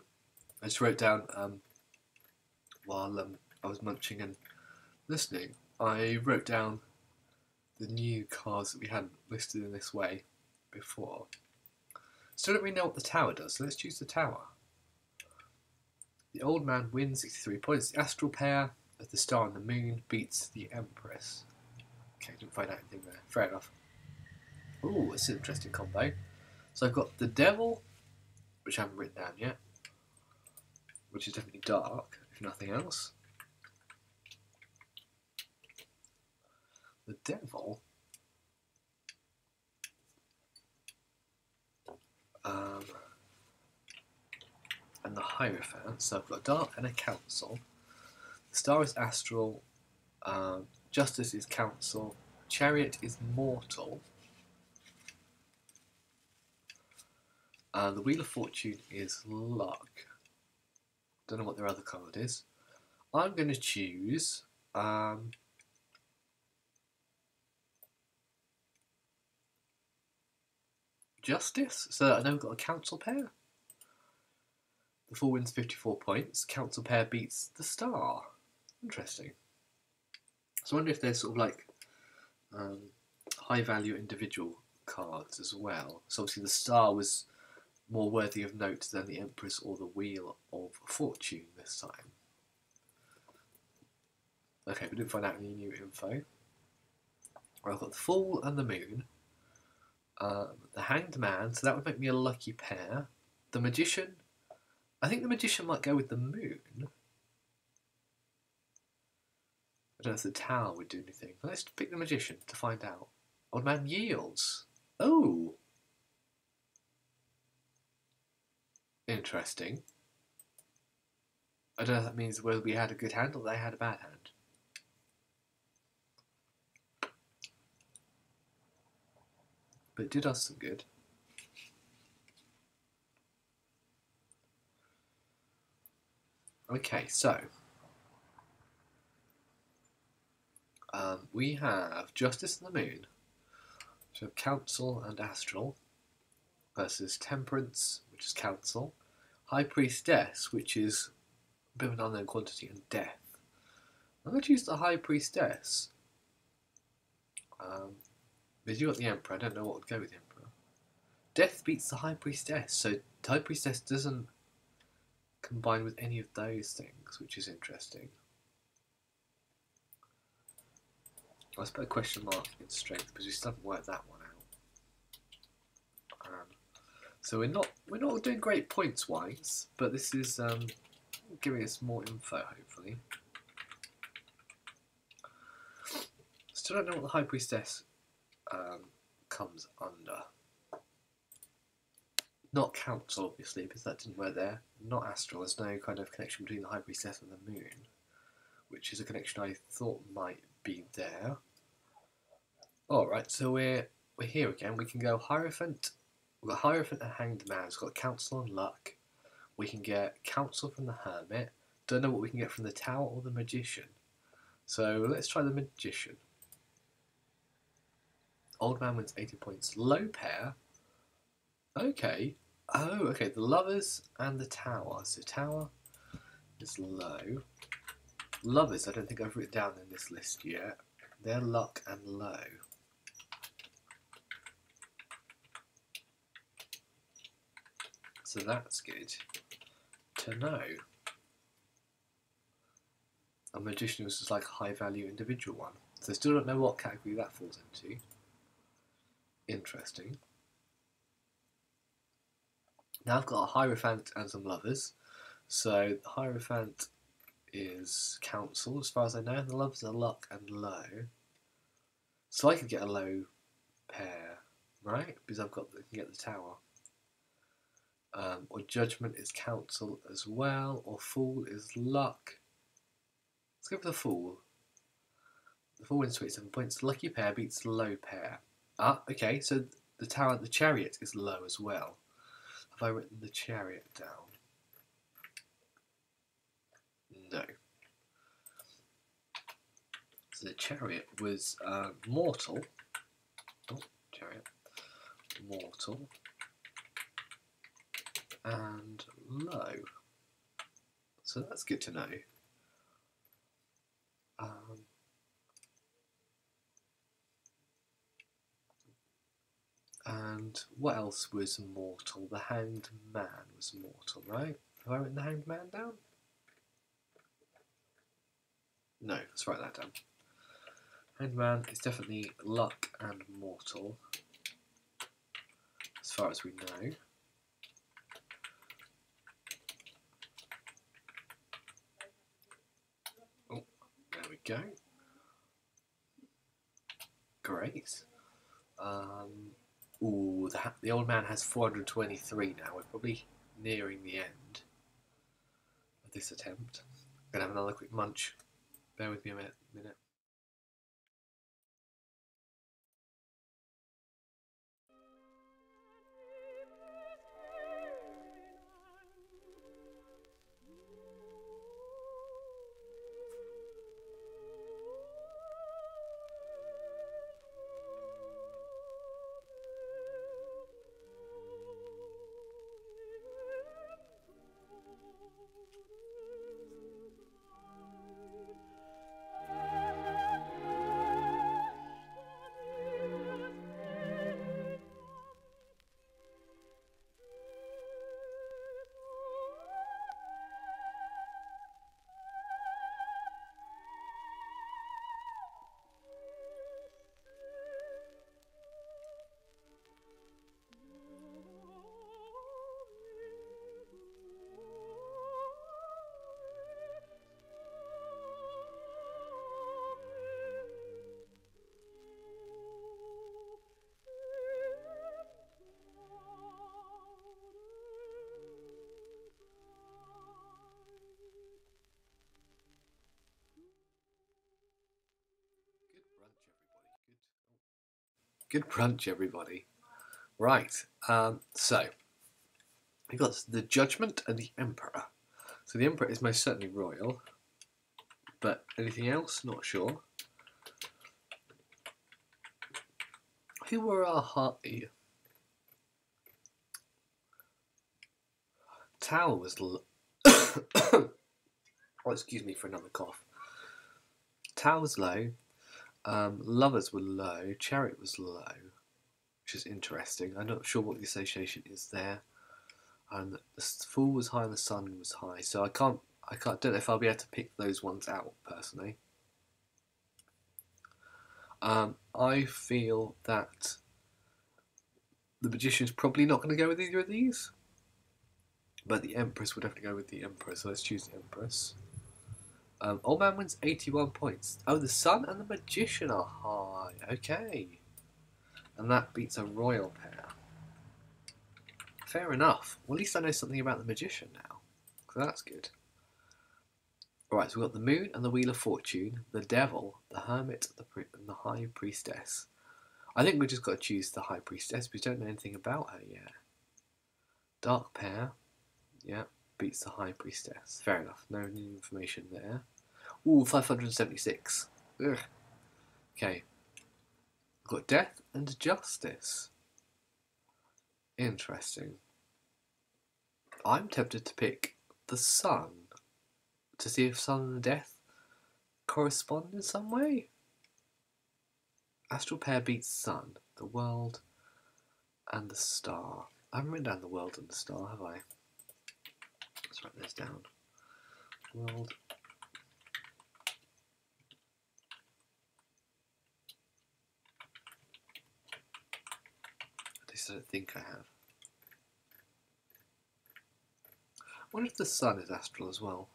I just wrote down um, while um, I was munching and listening, I wrote down the new cards that we hadn't listed in this way before. Still don't we know what the tower does, so let's choose the tower. The old man wins sixty-three points. The astral pair of the star and the moon beats the empress. Okay, didn't find out anything there. Fair enough. Ooh, that's an interesting combo. So I've got the devil, which I haven't written down yet, which is definitely dark, if nothing else. The devil. Um, and the Hierophant, so I've got a dark and a council. The star is astral, um, justice is council, chariot is mortal. Uh, the Wheel of Fortune is luck. Don't know what their other card is. I'm going to choose um, Justice, so that I know we've got a Council pair. The four wins fifty-four points. Council pair beats the star. Interesting. So I wonder if they're sort of like um, high-value individual cards as well. So obviously the star was more worthy of note than the Empress or the Wheel of Fortune this time. Okay, we didn't find out any new info. Well, I've got the Fool and the Moon. Um, the Hanged Man, so that would make me a lucky pair. The Magician. I think the Magician might go with the Moon. I don't know if the Tower would do anything. Let's pick the Magician to find out. Old Man yields. Oh! Interesting. I don't know if that means whether we had a good hand or they had a bad hand. But it did us some good. Okay, so um, we have Justice and the Moon, so Council and Astral, versus Temperance, which is Counsel. High Priestess, which is a bit of an unknown quantity, and Death. I'm going to choose the High Priestess. Um, but you got the Emperor, I don't know what would go with the Emperor. Death beats the High Priestess, so the High Priestess doesn't combine with any of those things, which is interesting. Let's put a question mark against Strength, because we still haven't worked that one out. Um, so we're not we're not doing great points wise, but this is um, giving us more info, hopefully. Still don't know what the High Priestess um, comes under. Not Council, obviously, because that didn't work there. Not Astral, there's no kind of connection between the High Priestess and the Moon, which is a connection I thought might be there. Alright, so we're, we're here again. We can go Hierophant. We've got Hierophant and Hanged Man. We've got Counsel and Luck. We can get Counsel from the Hermit. Don't know what we can get from the Tower or the Magician. So let's try the Magician. Old Man wins eighty points. Low pair. Okay. Oh, okay, the Lovers and the Tower. So Tower is low. Lovers, I don't think I've written down in this list yet. They're Luck and low. So that's good to know. A Magician was just like a high value individual one. So I still don't know what category that falls into. Interesting. Now I've got a Hierophant and some Lovers. So the Hierophant is Counsel, as far as I know. The Lovers are Luck and low. So I could get a low pair, right? Because I've got, I can get the Tower. Um, or Judgment is Counsel as well. Or Fool is Luck. Let's go for the Fool. The Fool wins twenty-seven points. Lucky pair beats low pair. Ah, okay. So the Tower, the Chariot is low as well. Have I written the Chariot down? No. So the Chariot was uh, mortal. Oh, Chariot. Mortal. And low. So that's good to know. Um, and what else was mortal? The Hanged Man was mortal, right? Have I written the Hanged Man down? No, let's write that down. Hanged Man is definitely Luck and mortal, as far as we know. Go. Great. Um, ooh, the, the old man has four hundred twenty-three now. We're probably nearing the end of this attempt. I'm going to have another quick munch. Bear with me a minute. minute. Good brunch, everybody. Right, um, so we've got the Judgment and the Emperor. So the Emperor is most certainly royal, but anything else? Not sure. Who were our hearty? towel was... L oh, excuse me for another cough. Towel was low. Um, lovers were low. Chariot was low, which is interesting. I'm not sure what the association is there. And um, the Fool was high and the Sun was high. So I can't... I can't, don't know if I'll be able to pick those ones out, personally. Um, I feel that the Magician's probably not going to go with either of these. But the Empress will definitely go with the Empress, so let's choose the Empress. Um, Old Man wins eighty-one points. Oh, the Sun and the Magician are high. Okay. And that beats a royal pair. Fair enough. Well, at least I know something about the Magician now. So that's good. Alright, so we've got the Moon and the Wheel of Fortune, the Devil, the Hermit, the pri and the High Priestess. I think we've just got to choose the High Priestess, we don't know anything about her yet. Dark Pair, yeah, beats the High Priestess. Fair enough, no new information there. Ooh, five hundred seventy-six. Ugh. Okay. We've got Death and Justice. Interesting. I'm tempted to pick the Sun, to see if Sun and Death correspond in some way. Astral Pair beats Sun, the World and the Star. I haven't written down the World and the Star, have I? Let's write this down. World At least I don't think I have. I wonder if the Sun is astral as well.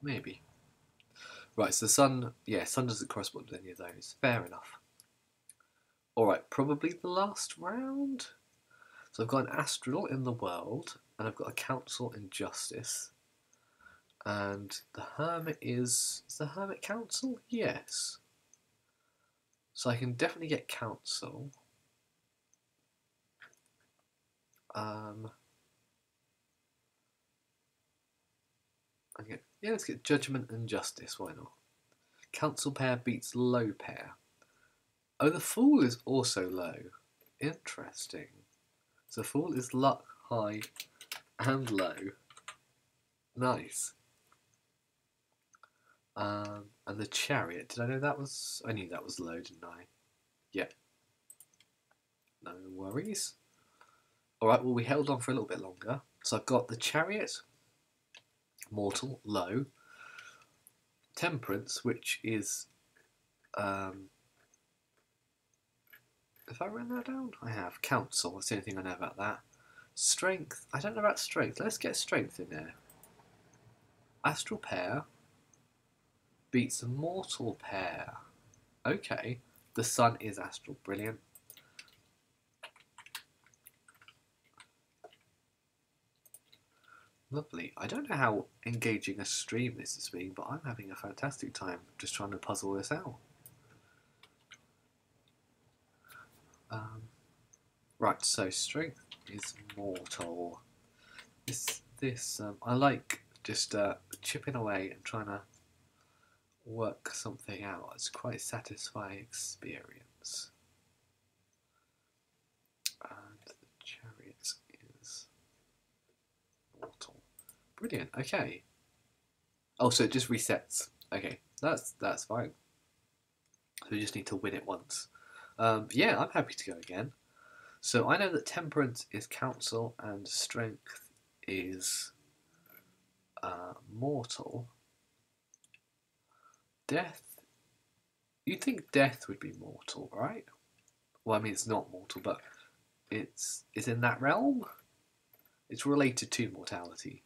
Maybe. Right, so the Sun, yeah, Sun doesn't correspond with any of those. Fair enough. Alright, probably the last round. So I've got an Astral in the World, and I've got a Council in Justice. And the Hermit is, is the Hermit Council? Yes. So I can definitely get Council. Um... I can get, yeah, let's get Judgment and Justice, why not? Council Pair beats Low Pair. Oh, the Fool is also low. Interesting. So Fool is Luck, High, and Low. Nice. Um, and the Chariot, did I know that was... I knew that was low, didn't I? Yeah. No worries. Alright, well, we held on for a little bit longer. So I've got the Chariot, Mortal, low. Temperance, which is... Um, have I written that down? I have. Counsel, that's the only thing I know about that. Strength, I don't know about strength. Let's get strength in there. Astral Pair beats a Mortal Pair. Okay. The Sun is astral. Brilliant. Lovely. I don't know how engaging a stream this has been, but I'm having a fantastic time just trying to puzzle this out. Um, right, so strength is mortal. This, this, um, I like just uh, chipping away and trying to work something out. It's quite a satisfying experience. And the Chariot is mortal. Brilliant, okay. Oh, so it just resets. Okay, that's that's fine. So we just need to win it once. Um, yeah, I'm happy to go again. So I know that Temperance is Counsel and Strength is uh, Mortal. Death. You'd think Death would be Mortal, right? Well, I mean, it's not Mortal, but it's, it's in that realm. It's related to mortality.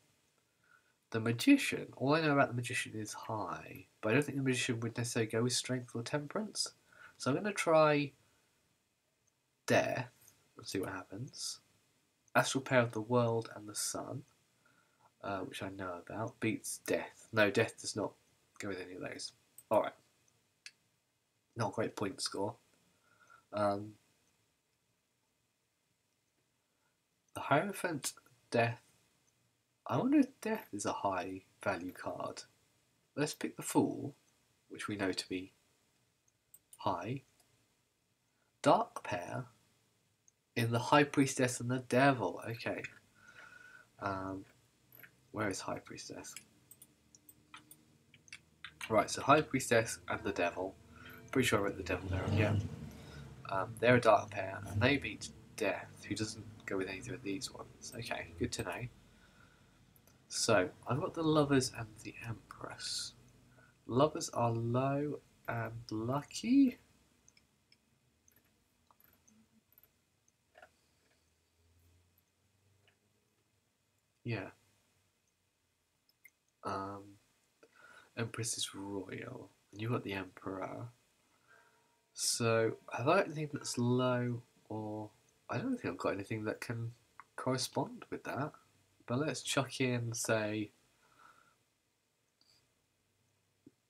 The Magician, all I know about the Magician is high, but I don't think the Magician would necessarily go with Strength or Temperance. So I'm going to try Death, and see what happens. Astral Pair of the World and the Sun, uh, which I know about, beats Death. No, Death does not go with any of those. Alright. Not a great point score. Um, the Hierophant, Death. I wonder if Death is a high value card. Let's pick the Fool, which we know to be high. Dark Pair in the High Priestess and the Devil. Okay. Um, where is High Priestess? Right, so High Priestess and the Devil. Pretty sure I wrote the Devil there again. Um, they're a dark pair, and they beat Death, who doesn't go with either of these ones. Okay, good to know. So, I've got the Lovers and the Empress. Lovers are low and lucky. Yeah. Um, Empress is royal, and you've got the Emperor. So, have I got anything that's low, or... I don't think I've got anything that can correspond with that. But let's chuck in, say,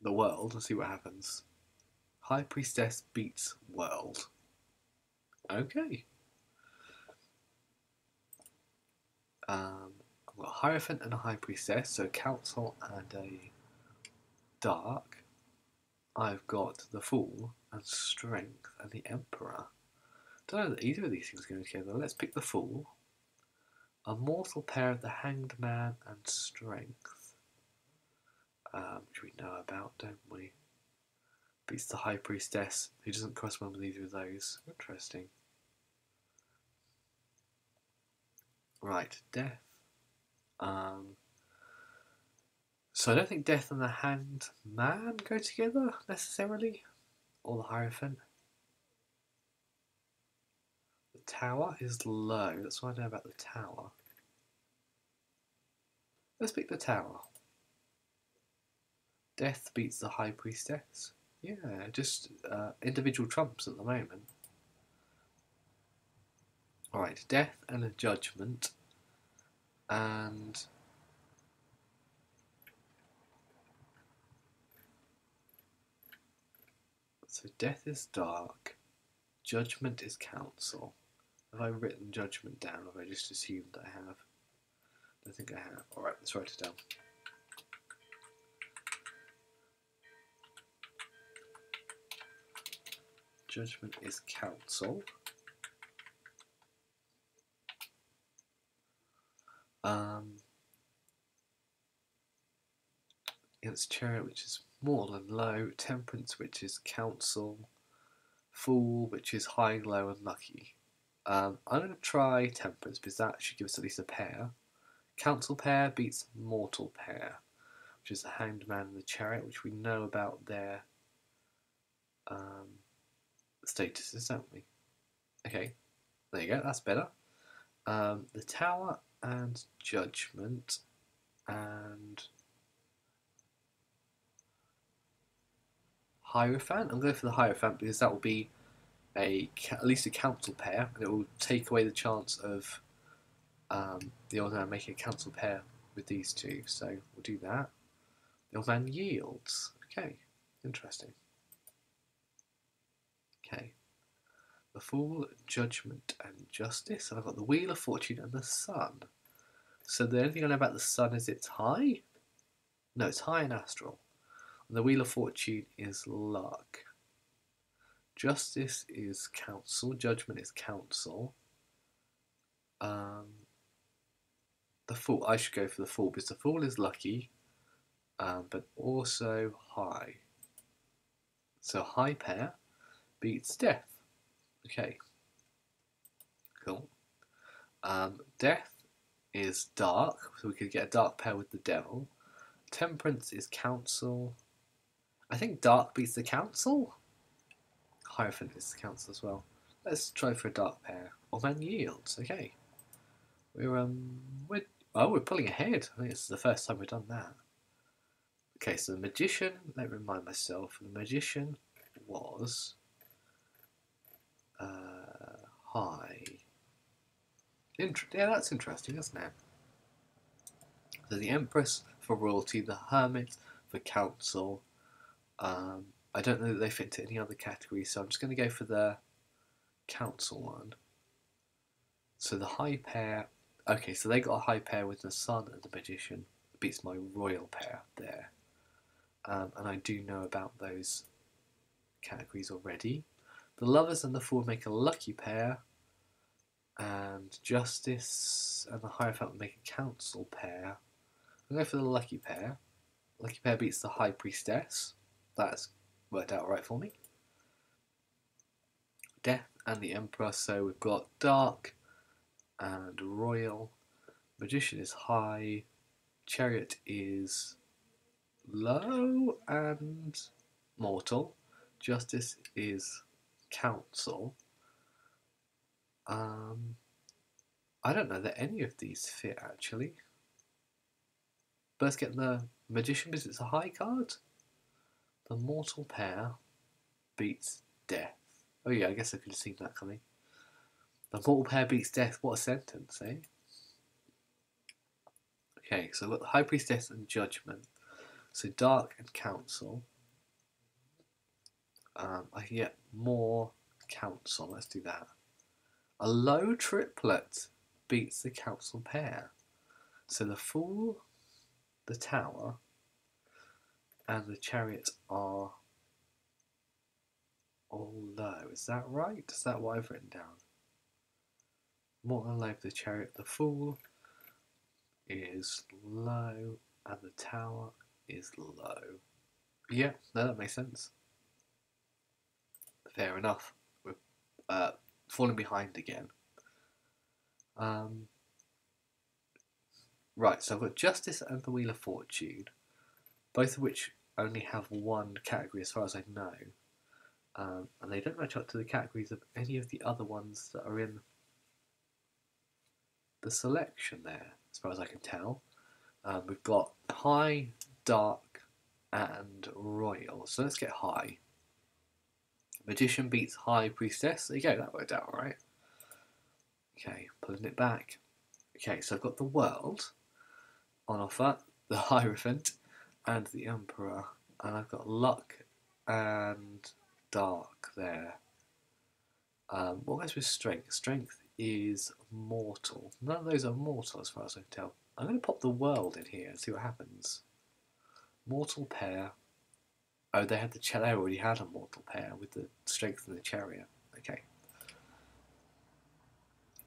the World and see what happens. High Priestess beats World. Okay. Um, I've got a Hierophant and a High Priestess, so Council and a Dark. I've got the Fool and Strength and the Emperor. Don't know that either of these things go together. Let's pick the Fool. A mortal pair of the Hanged Man and Strength, um, which we know about, don't we? Beats the High Priestess, who doesn't correspond with either of those. Interesting. Right, Death. Um, so I don't think Death and the Hanged Man go together necessarily, or the Hierophant. Tower is low, that's what I know about the Tower. Let's pick the Tower. Death beats the High Priestess. Yeah, just uh, individual trumps at the moment. Alright, Death and a Judgment. And... so Death is Dark. Judgment is Council. Have I written Judgment down, or have I just assumed that I have? I don't think I have. Alright, let's write it down. Judgment is Council. Um, against Chariot, which is Mortal and Low. Temperance, which is Council. Fool, which is high, low, and lucky. Um, I'm going to try Temperance, because that should give us at least a pair. Council pair beats mortal pair, which is the Hanged Man and the Chariot, which we know about their um, statuses, don't we? Okay, there you go, that's better. Um, the Tower and Judgment and Hierophant. I'm going for the Hierophant because that will be a at least a council pair, and it will take away the chance of um, the old man making a council pair with these two. So we'll do that. The old man yields. Okay, interesting. Okay, the Fool, Judgment, and Justice. And I've got the Wheel of Fortune and the Sun. So the only thing I know about the Sun is it's high. No, it's high and astral. The Wheel of Fortune is luck. Justice is counsel. Judgment is counsel. Um, the Fool. I should go for the Fool because the Fool is lucky, um, but also high. So high pair beats Death. Okay. Cool. Um, death is dark, so we could get a dark pair with the Devil. Temperance is counsel. I think Dark beats the Council. Hierophant is the Council as well. Let's try for a Dark pair. Old Man yields. Okay, we're um, we're oh, we're pulling ahead. I think this is the first time we've done that. Okay, so the Magician. Let me remind myself. The Magician was uh, high. Inter yeah, that's interesting, isn't it? So the Empress for royalty, the Hermit for Council. Um, I don't know that they fit into any other category, so I'm just going to go for the council one. So the high pair, okay, so they got a high pair with the Sun and the Magician. It beats my royal pair there. Um, and I do know about those categories already. The Lovers and the Fool make a lucky pair, and Justice and the High Felt make a council pair. I'll go for the Lucky Pair. Lucky Pair beats the High Priestess. That's worked out right for me. Death and the Emperor, so we've got Dark and Royal. Magician is high, Chariot is low, and Mortal. Justice is Council. Um, I don't know that any of these fit, actually. Let's get the Magician because it's a high card. The Mortal Pair beats Death. Oh yeah, I guess I could have seen that coming. The Mortal Pair beats Death. What a sentence, eh? Okay, so we've got the High Priestess and Judgment. So Dark and Council. Um, I can get more Council. Let's do that. A low triplet beats the Council Pair. So the Fool, the Tower, and the Chariot are all low. Is that right? Is that what I've written down? More than low for the Chariot. The Fool is low and the Tower is low. Yeah, no, that makes sense. Fair enough. We're uh, falling behind again. Um, right, so I've got Justice and the Wheel of Fortune, both of which only have one category as far as I know. Um, and they don't match up to the categories of any of the other ones that are in the selection there, as far as I can tell. Um, we've got High, Dark, and Royal. So let's get High. Magician beats High Priestess. There you go, that worked out alright. Okay, pulling it back. Okay, so I've got the World on offer, the Hierophant, and the Emperor. And I've got Luck and Dark there. Um, what goes with Strength? Strength is Mortal. None of those are Mortal as far as I can tell. I'm going to pop the World in here and see what happens. Mortal Pair. Oh, they had the ch- they already had a Mortal Pair with the Strength and the Chariot. Okay.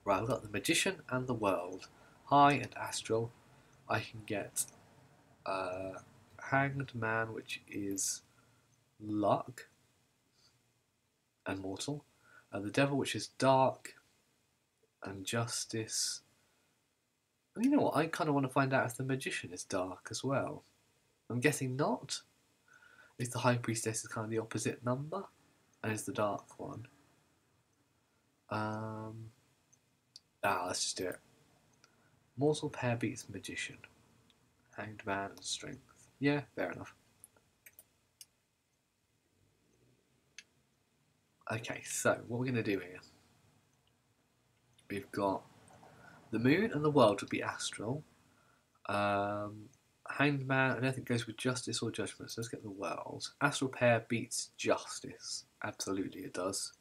Right, I've got the Magician and the World. High and Astral. I can get uh, Hanged Man, which is Luck and Mortal. And the Devil, which is Dark and Justice. You know what, I kind of want to find out if the Magician is Dark as well. I'm guessing not. Is the High Priestess is kind of the opposite number, and is the Dark one. Um, ah, let's just do it. Mortal Pair beats Magician, Hanged Man and Strength. Yeah, fair enough. Okay, so what we're going to do here, we've got the Moon and the World would be Astral. Um... Hanged Man, I don't think it goes with Justice or Judgment, so let's get the World. Astral Pair beats Justice. Absolutely it does.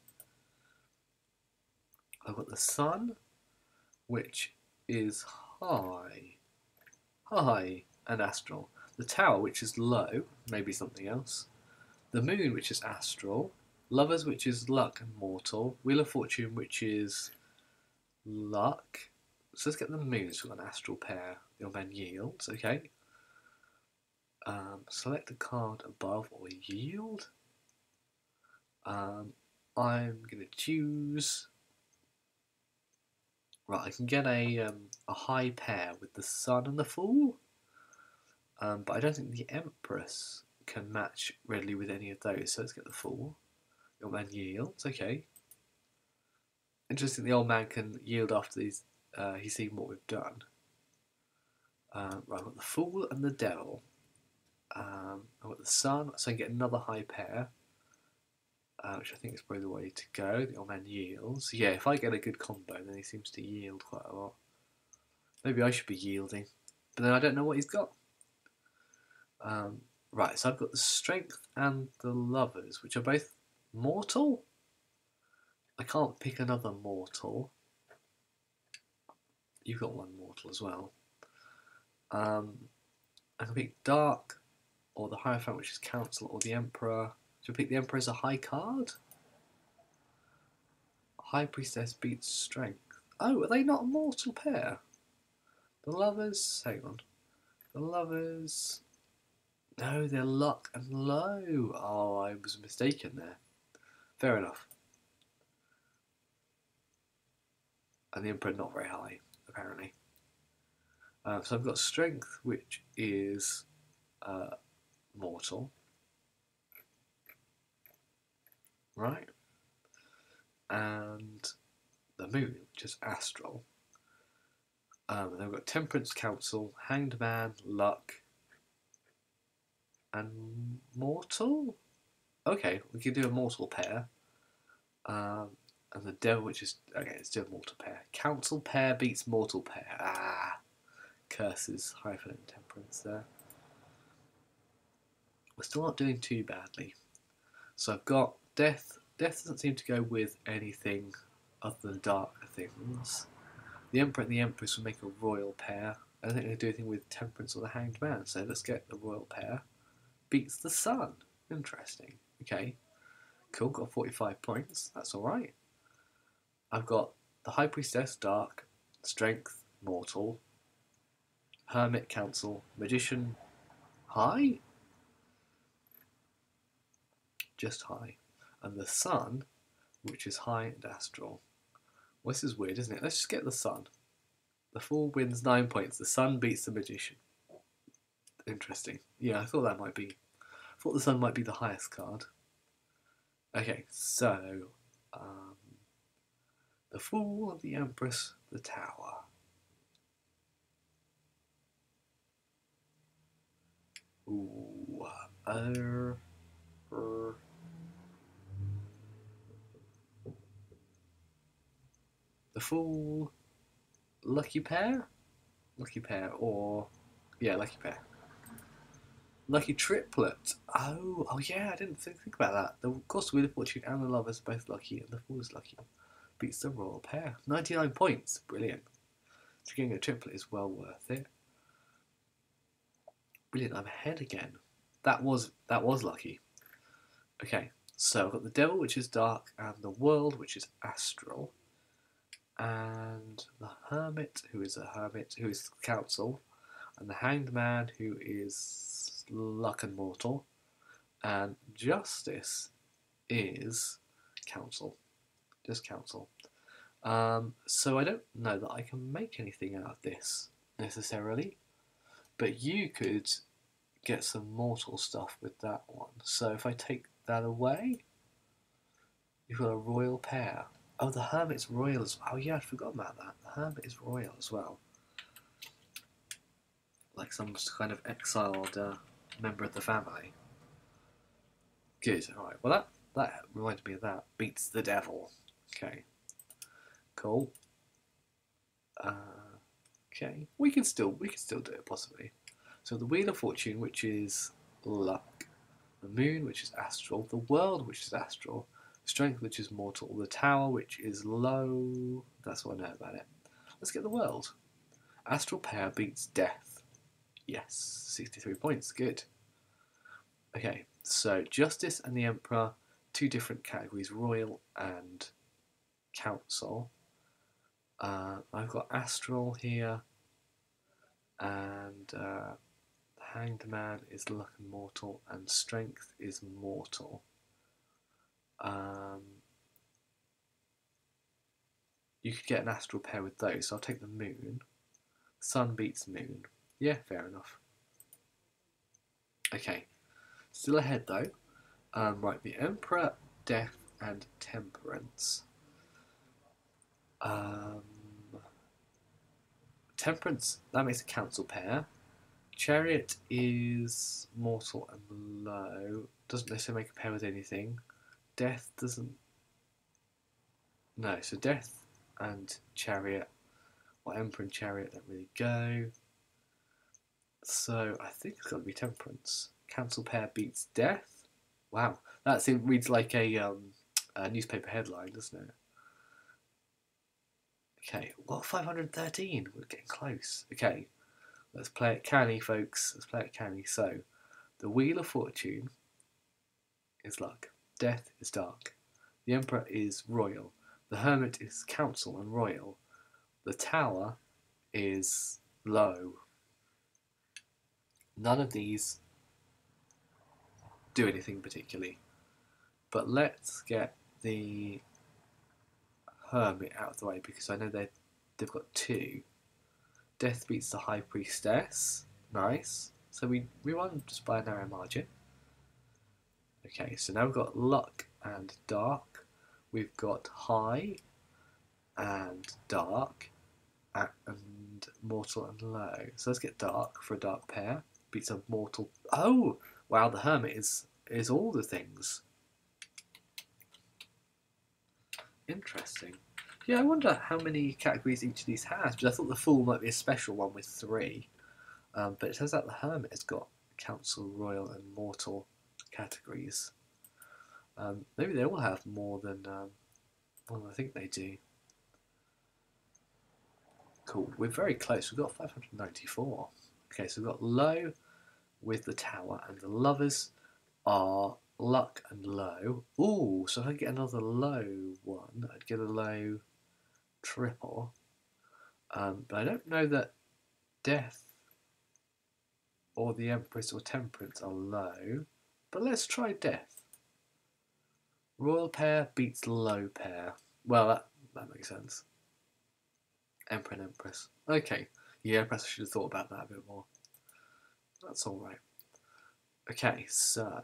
I've got the Sun, which is high. High and Astral. The Tower, which is low, maybe something else. The Moon, which is Astral. Lovers, which is Luck and Mortal. Wheel of Fortune, which is Luck. So let's get the Moon, so we've got an Astral Pair. Your man yields, okay. Um, select a card above or yield. Um, I'm going to choose... Right, I can get a, um, a high pair with the Sun and the Fool. Um, but I don't think the Empress can match readily with any of those, so let's get the Fool. The old man yields, okay. Interesting, the old man can yield after these, uh, he's seen what we've done. Um, right, I've got the Fool and the Devil. Um, I've got the Sun, so I can get another high pair, uh, which I think is probably the way to go. The old man yields. Yeah, if I get a good combo, then he seems to yield quite a lot. Maybe I should be yielding, but then I don't know what he's got. Um, right, so I've got the Strength and the Lovers, which are both Mortal. I can't pick another Mortal. You've got one Mortal as well. Um, I can pick Dark, or the Hierophant, which is Council, or the Emperor. Should I pick the Emperor as a high card? High Priestess beats Strength. Oh, are they not a mortal pair? The lovers, hang on. The lovers, no, they're Luck and Low. Oh, I was mistaken there. Fair enough. And the imprint not very high, apparently. Uh, so I've got strength, which is uh, mortal. Right? And the moon, which is astral. Um, and then we've got Temperance Council, Hanged Man, Luck, and mortal? Okay, we can do a mortal pair. Um, and the devil, which is... Okay, let's do a mortal pair. Council pair beats mortal pair. Ah! Curses, hyphen and temperance there. We're still not doing too badly. So I've got death. Death doesn't seem to go with anything other than darker things. The Emperor and the Empress will make a royal pair. I don't think they do anything with Temperance or the Hanged Man, so let's get the royal pair. Beats the Sun. Interesting. Okay. Cool, got forty-five points. That's alright. I've got the High Priestess, Dark, Strength, Mortal, Hermit, Council, Magician, High? Just High. And the Sun, which is High and Astral. Well, this is weird, isn't it? Let's just get the Sun. The Fool wins nine points. The Sun beats the Magician. Interesting. Yeah, I thought that might be... I thought the Sun might be the highest card. Okay, so... Um, the Fool, the Empress, the Tower. Ooh. Er... er The Fool, Lucky Pair? Lucky Pair, or... Yeah, Lucky Pair. Lucky Triplet. Oh, oh yeah, I didn't think, think about that. The, of course, the Wheel of Fortune and the Lovers are both lucky, and the Fool is lucky. Beats the Royal Pair. ninety-nine points. Brilliant. So getting a triplet is well worth it. Brilliant, I'm ahead again. That was, that was lucky. Okay, so I've got the Devil, which is dark, and the World, which is astral. And the Hermit, who is a Hermit, who is Council, and the Hanged Man, who is Luck and Mortal, and Justice is Council, just Council. Um, so I don't know that I can make anything out of this, necessarily, but you could get some mortal stuff with that one. So if I take that away, you've got a royal pair. Oh, the Hermit's royal as well. Oh yeah, I'd forgotten about that. The Hermit is royal as well. Like some kind of exiled uh, member of the family. Good, alright. Well, that, that reminded me of that. Beats the Devil. Okay. Cool. Uh, okay. We can still we can still do it, possibly. So the Wheel of Fortune, which is luck. The Moon, which is astral. The World, which is astral. Strength, which is mortal. The Tower, which is low. That's what I know about it. Let's get the World. Astral pair beats death. Yes, sixty-three points. Good. Okay, so Justice and the Emperor, two different categories, royal and council. Uh, I've got astral here, and uh, Hanged Man is luck and mortal, and strength is mortal. Um, you could get an astral pair with those, so I'll take the moon. Sun beats moon. Yeah, fair enough. Okay, still ahead though. Um, right, the Emperor, Death, and Temperance. Um, temperance, that makes a council pair. Chariot is mortal and low. Doesn't necessarily make a pair with anything. Death doesn't... No, so Death and Chariot, or Emperor and Chariot, don't really go. So I think it's got to be Temperance. Council pair beats Death. Wow, that seems, reads like a, um, a newspaper headline, doesn't it? Okay, well, five hundred thirteen, we're getting close. Okay, let's play it canny, folks. Let's play it canny. So, the Wheel of Fortune is luck. Death is dark. The Emperor is royal. The Hermit is council and royal. The tower is low. None of these do anything particularly. But let's get the hermit out of the way, because I know they're, they've got two. Death beats the High Priestess. Nice. So we, we won just by a narrow margin. Okay, so now we've got luck and dark. We've got high and dark and mortal and low. So let's get dark for a dark pair. Beats a mortal. Oh! Wow, the hermit is, is all the things. Interesting. Yeah, I wonder how many categories each of these has, because I thought the Fool might be a special one with three. Um, but it turns out the hermit has got council, royal and mortal categories. Um, maybe they all have more than, um, well, I think they do. Cool, we're very close, we've got five hundred ninety-four. Okay, so we've got low with the tower, and the lovers are luck and low. Ooh, so if I get another low one, I'd get a low triple. Um, but I don't know that death or the empress or temperance are low, but let's try death. Royal pair beats low pair. Well, that, that makes sense. Emperor and Empress. Okay. Yeah, perhaps I should have thought about that a bit more. That's alright. Okay, so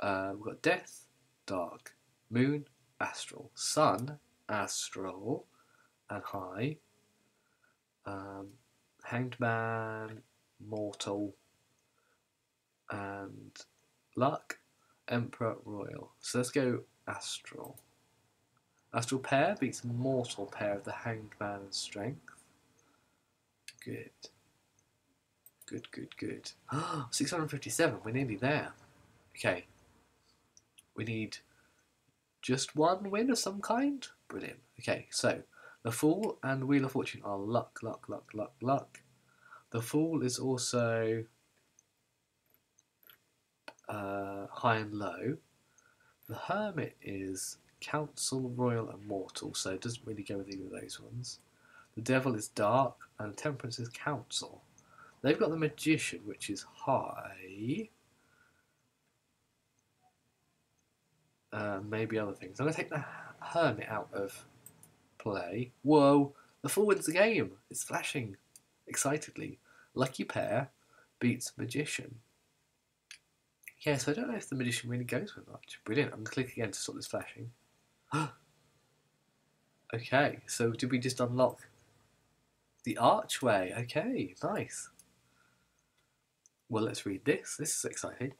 uh, we've got Death, Dark, Moon, Astral, Sun, Astral, and High, um, Hanged Man, Mortal, and Luck, Emperor, Royal. So let's go Astral. Astral pair beats mortal pair of the Hanged Man and Strength. Good. Good, good, good. Oh, six hundred fifty-seven, we're nearly there. Okay. We need just one win of some kind? Brilliant. Okay, so the Fool and Wheel of Fortune are luck, luck, luck, luck, luck. The Fool is also uh, high and low. The Hermit is council, royal and mortal, so it doesn't really go with either of those ones. The devil is dark and temperance is council. They've got the magician, which is high. Uh, maybe other things. I'm going to take the hermit out of play. Whoa, the Fool wins the game. It's flashing excitedly. Lucky pair beats magician. Yeah, so I don't know if the magician really goes with much. Brilliant. I'm going to click again to stop this flashing. Okay, so did we just unlock the archway? Okay, nice. Well, let's read this. This is exciting.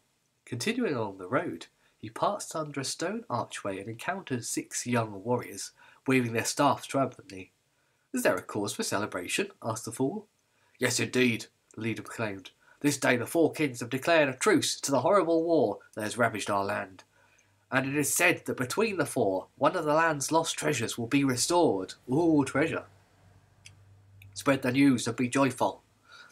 Continuing along the road, he passed under a stone archway and encountered six young warriors, waving their staffs triumphantly. Is there a cause for celebration? Asked the Fool. Yes, indeed, the leader proclaimed. This day the four kings have declared a truce to the horrible war that has ravaged our land. And it is said that between the four, one of the land's lost treasures will be restored. Ooh, treasure. Spread the news and be joyful.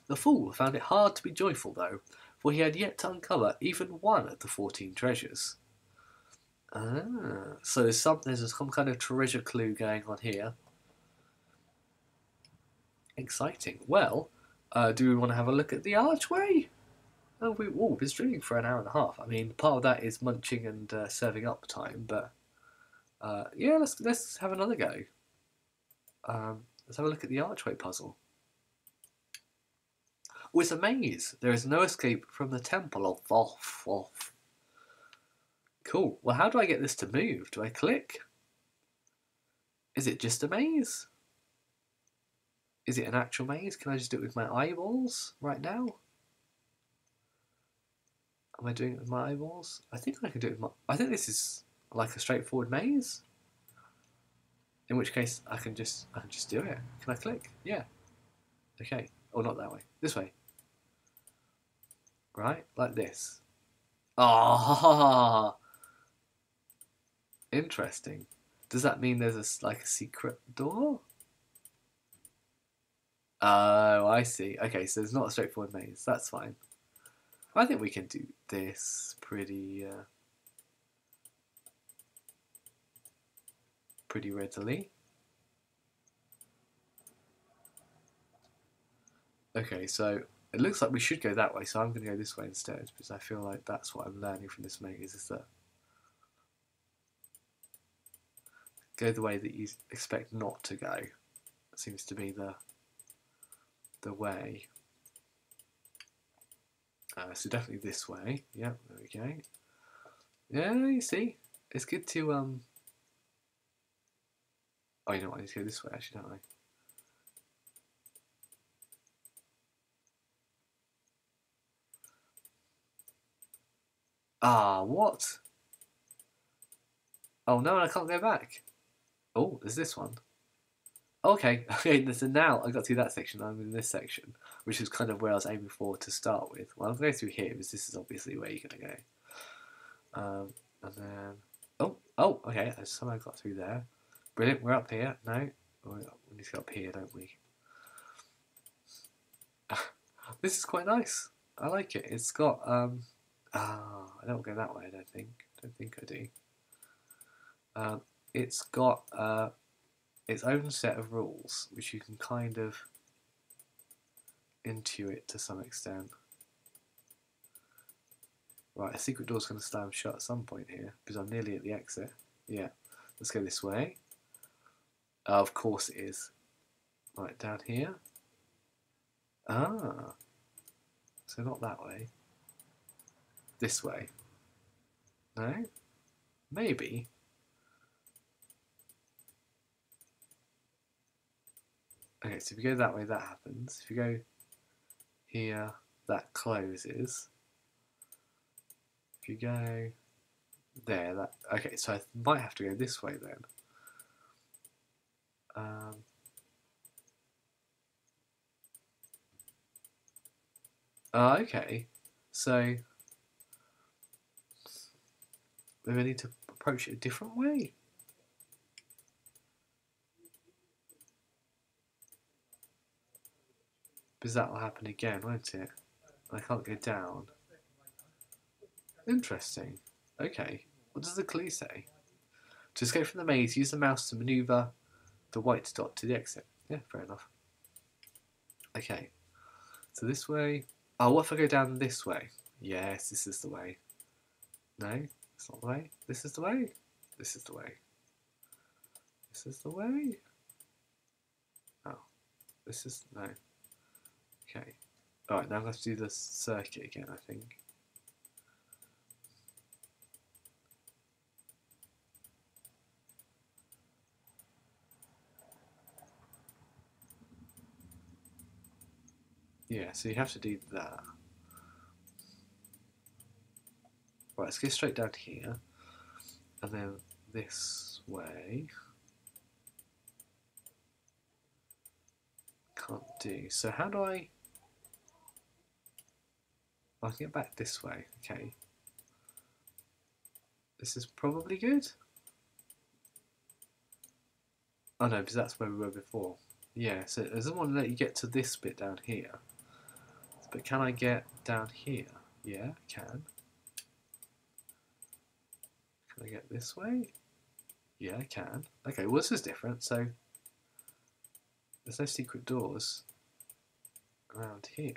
The Fool found it hard to be joyful, though, for he had yet to uncover even one of the fourteen treasures. Ah, so there's some, there's some kind of treasure clue going on here. Exciting. Well, uh, do we want to have a look at the archway? Oh, we, oh, we've been streaming for an hour and a half. I mean, part of that is munching and uh, serving up time, but uh, yeah, let's let's have another go. Um, let's have a look at the archway puzzle. Oh, it's a maze. There is no escape from the temple of Thoth. Cool. Well, how do I get this to move? Do I click? Is it just a maze? Is it an actual maze? Can I just do it with my eyeballs right now? Am I doing it with my eyeballs? I think I can do it with my... I think this is like a straightforward maze. In which case, I can just I can just do it. Can I click? Yeah. Okay. Oh, not that way. This way. Right? Like this. Ah! Interesting. Does that mean there's a, like a secret door? Oh, I see. Okay, so it's not a straightforward maze. That's fine. I think we can do this pretty uh, pretty readily. Okay, so it looks like we should go that way, so I'm going to go this way instead, because I feel like that's what I'm learning from this, mate, is, is that go the way that you expect not to go. That seems to be the the way. Uh, so definitely this way. Yep, there we go. Yeah, you see, it's good to um. Oh, you know what? I need to go this way, actually, don't I? Ah, what? Oh no, I can't go back. Oh, there's this one. Okay, okay. So now I got through that section. I'm in this section, which is kind of where I was aiming for to start with. Well, I'm going through here because this is obviously where you're going to go. Um, and then, oh, oh, okay. I somehow got through there. Brilliant. We're up here. No, we need to go up here, don't we? This is quite nice. I like it. It's got. Um, ah, I don't go that way. I don't think. I don't think I do. Um, it's got uh, its own set of rules, which you can kind of intuit to some extent. Right, a secret door's going to slam shut at some point here, because I'm nearly at the exit. Yeah, let's go this way. Uh, of course it is. Right, down here. Ah, so not that way. This way. No? Maybe. Okay, so if you go that way, that happens. If you go here, that closes. If you go there, that... Okay, so I might have to go this way then. Um, uh, okay, so... we need to approach it a different way. Because that will happen again, won't it? I can't go down. Interesting. Okay. What does the clue say? To escape from the maze, use the mouse to maneuver the white dot to the exit. Yeah, fair enough. Okay. So this way. Oh, what if I go down this way? Yes, this is the way. No, it's not the way. This is the way. This is the way. This is the way. Oh, this is no. Okay. Alright, now I'm going to have to do the circuit again, I think. Yeah, so you have to do that. Right, let's go straight down here. And then this way. Can't do. So how do I... I can get back this way, okay. This is probably good. Oh no, because that's where we were before. Yeah, so it doesn't want to let you get to this bit down here. But can I get down here? Yeah, I can. Can I get this way? Yeah, I can. Okay, well this is different, so there's no secret doors around here.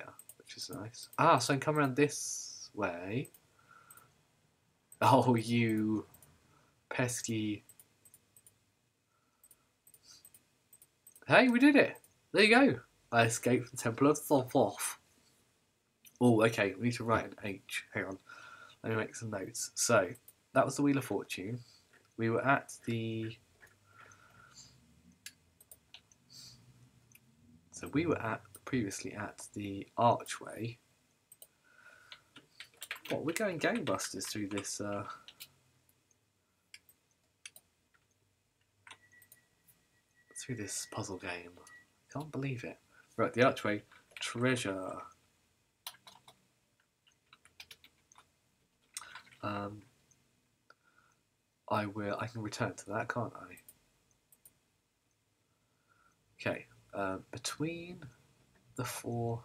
Which is nice. Ah, so I can come around this way. Oh, you pesky. Hey, we did it. There you go. I escaped the Temple of Thoth. Oh, okay. We need to write an H. Hang on. Let me make some notes. So, that was the Wheel of Fortune. We were at the... So, we were at... previously at the archway. What, we're going gangbusters through this uh... through this puzzle game. Can't believe it. Right, the archway treasure. Um, I will. I can return to that, can't I? Okay. Uh, between. The four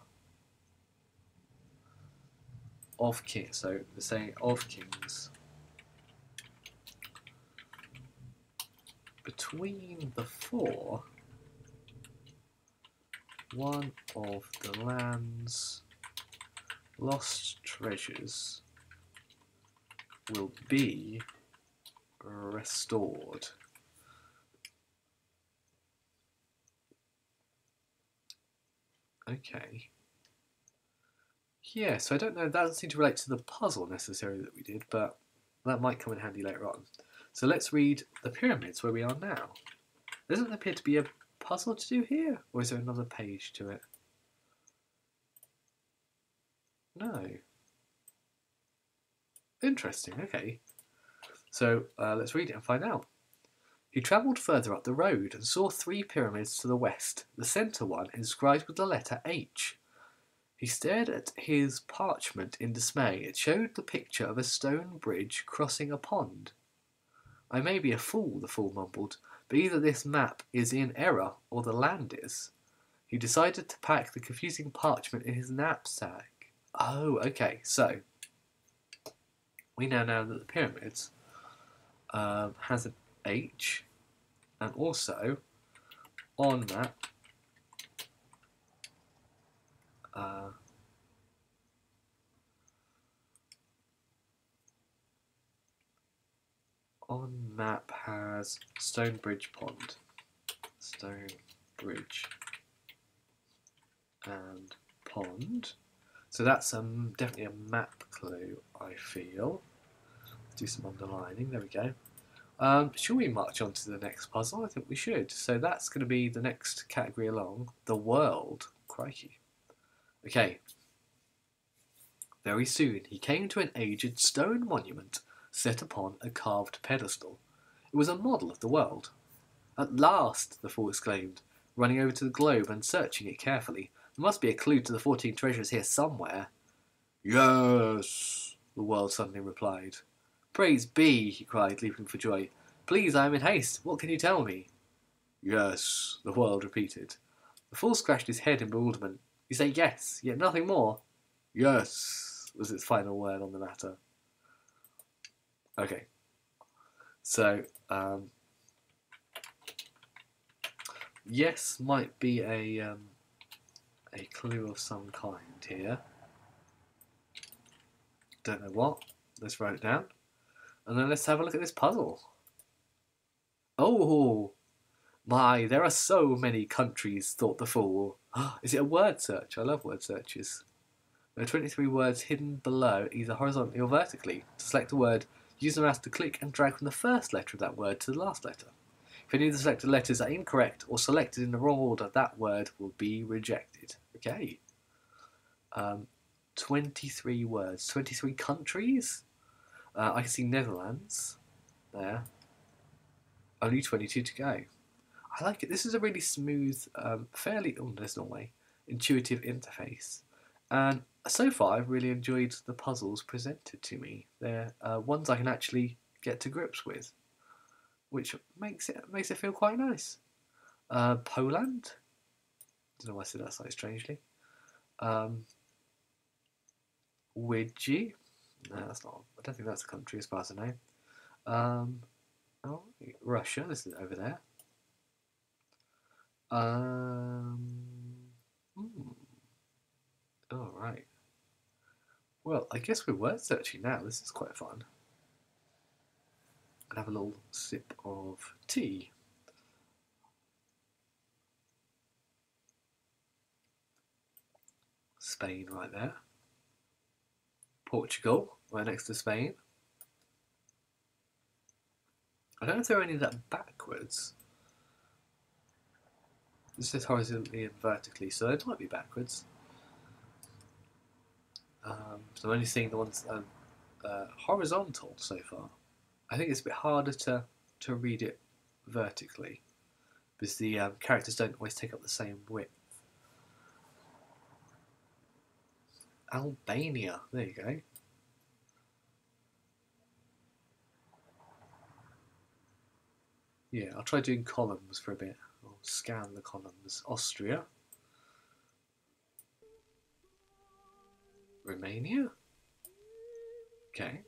of kings, so they're saying of kings, between the four one of the land's lost treasures will be restored. Okay. Yeah, so I don't know, that doesn't seem to relate to the puzzle necessarily that we did, but that might come in handy later on. So let's read the pyramids where we are now. Doesn't there appear to be a puzzle to do here? Or is there another page to it? No. Interesting, okay. So uh, let's read it and find out. He travelled further up the road and saw three pyramids to the west, the centre one inscribed with the letter H. He stared at his parchment in dismay. It showed the picture of a stone bridge crossing a pond. I may be a fool, the fool mumbled, but either this map is in error or the land is. He decided to pack the confusing parchment in his knapsack. Oh, okay, so we now know that the pyramids um, has an H, and also on that uh, on map has Stonebridge Pond, Stonebridge and Pond. So that's um, definitely a map clue, I feel. Let's do some underlining, there we go. Um, shall we march on to the next puzzle? I think we should. So that's going to be the next category along, the world. Crikey. Okay. Very soon he came to an aged stone monument set upon a carved pedestal. It was a model of the world. At last, the fool exclaimed, running over to the globe and searching it carefully. There must be a clue to the fourteen treasures here somewhere. Yes, the world suddenly replied. Praise be, he cried, leaping for joy. Please, I am in haste. What can you tell me? Yes, the world repeated. The fool scratched his head in bewilderment. He said yes, yet nothing more. Yes, was its final word on the matter. Okay. So, um... yes might be a, um, a clue of some kind here. Don't know what. Let's write it down. And then let's have a look at this puzzle. Oh, my, there are so many countries, thought the fool. Is it a word search? I love word searches. There are twenty-three words hidden below, either horizontally or vertically. To select a word, use the mouse to click and drag from the first letter of that word to the last letter. If any of the selected letters are incorrect or selected in the wrong order, that word will be rejected. Okay. Um, twenty-three words. twenty-three countries? Uh, I can see Netherlands there. Only twenty-two to go. I like it. This is a really smooth, um, fairly, oh, there's no way, intuitive interface. And so far, I've really enjoyed the puzzles presented to me. They're uh, ones I can actually get to grips with, which makes it makes it feel quite nice. Uh, Poland? I don't know why I said that so strangely. Um, Ouija? No, that's not. I don't think that's a country as far as I know. Um, oh, Russia, this is over there. Um, hmm. All right. Well, I guess we're word searching now. This is quite fun. I'll have a little sip of tea. Spain, right there. Portugal, right next to Spain. I don't know if there are any that backwards. This says horizontally and vertically, so it might be backwards. Um, so I'm only seeing the ones that are uh, horizontal so far. I think it's a bit harder to, to read it vertically, because the um, characters don't always take up the same width. Albania, there you go. Yeah, I'll try doing columns for a bit. I'll scan the columns. Austria. Romania? Okay.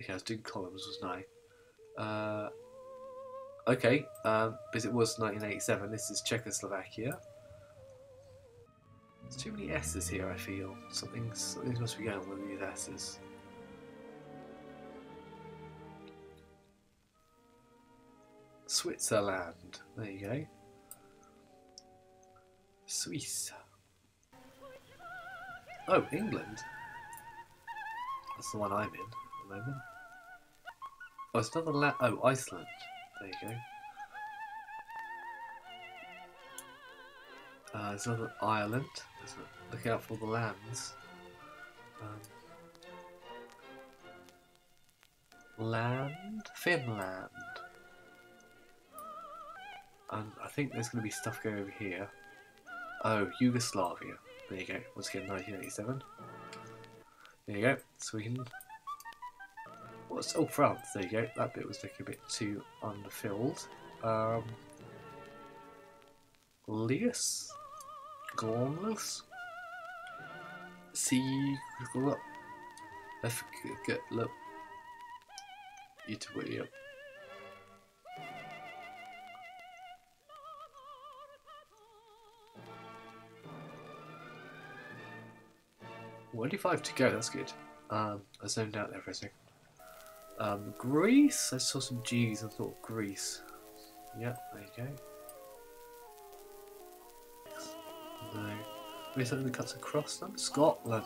Okay, I was doing columns, wasn't I? Uh, okay, um, but it was nineteen eighty-seven. This is Czechoslovakia. There's too many S's here, I feel. Something, something must be going on with these S's. Switzerland. There you go. Swiss. Oh, England. That's the one I'm in at the moment. Oh, it's another la- oh, Iceland. There you go. Uh, it's another Ireland. Let's look out for the lands. Um, land? Finland. And I think there's going to be stuff going over here. Oh, Yugoslavia. There you go. Once again, nineteen eighty-seven. There you go. Sweden. What's... oh, France. There you go. That bit was looking a bit too unfilled. Um... Leas? Gormless? See... I forget... look... you to wait up. twenty-five to go, that's good. Um, I zoned out there for a second. Um, Greece? I saw some G's and thought Greece. Yep, there you go. No. Maybe something that cuts across them? Scotland!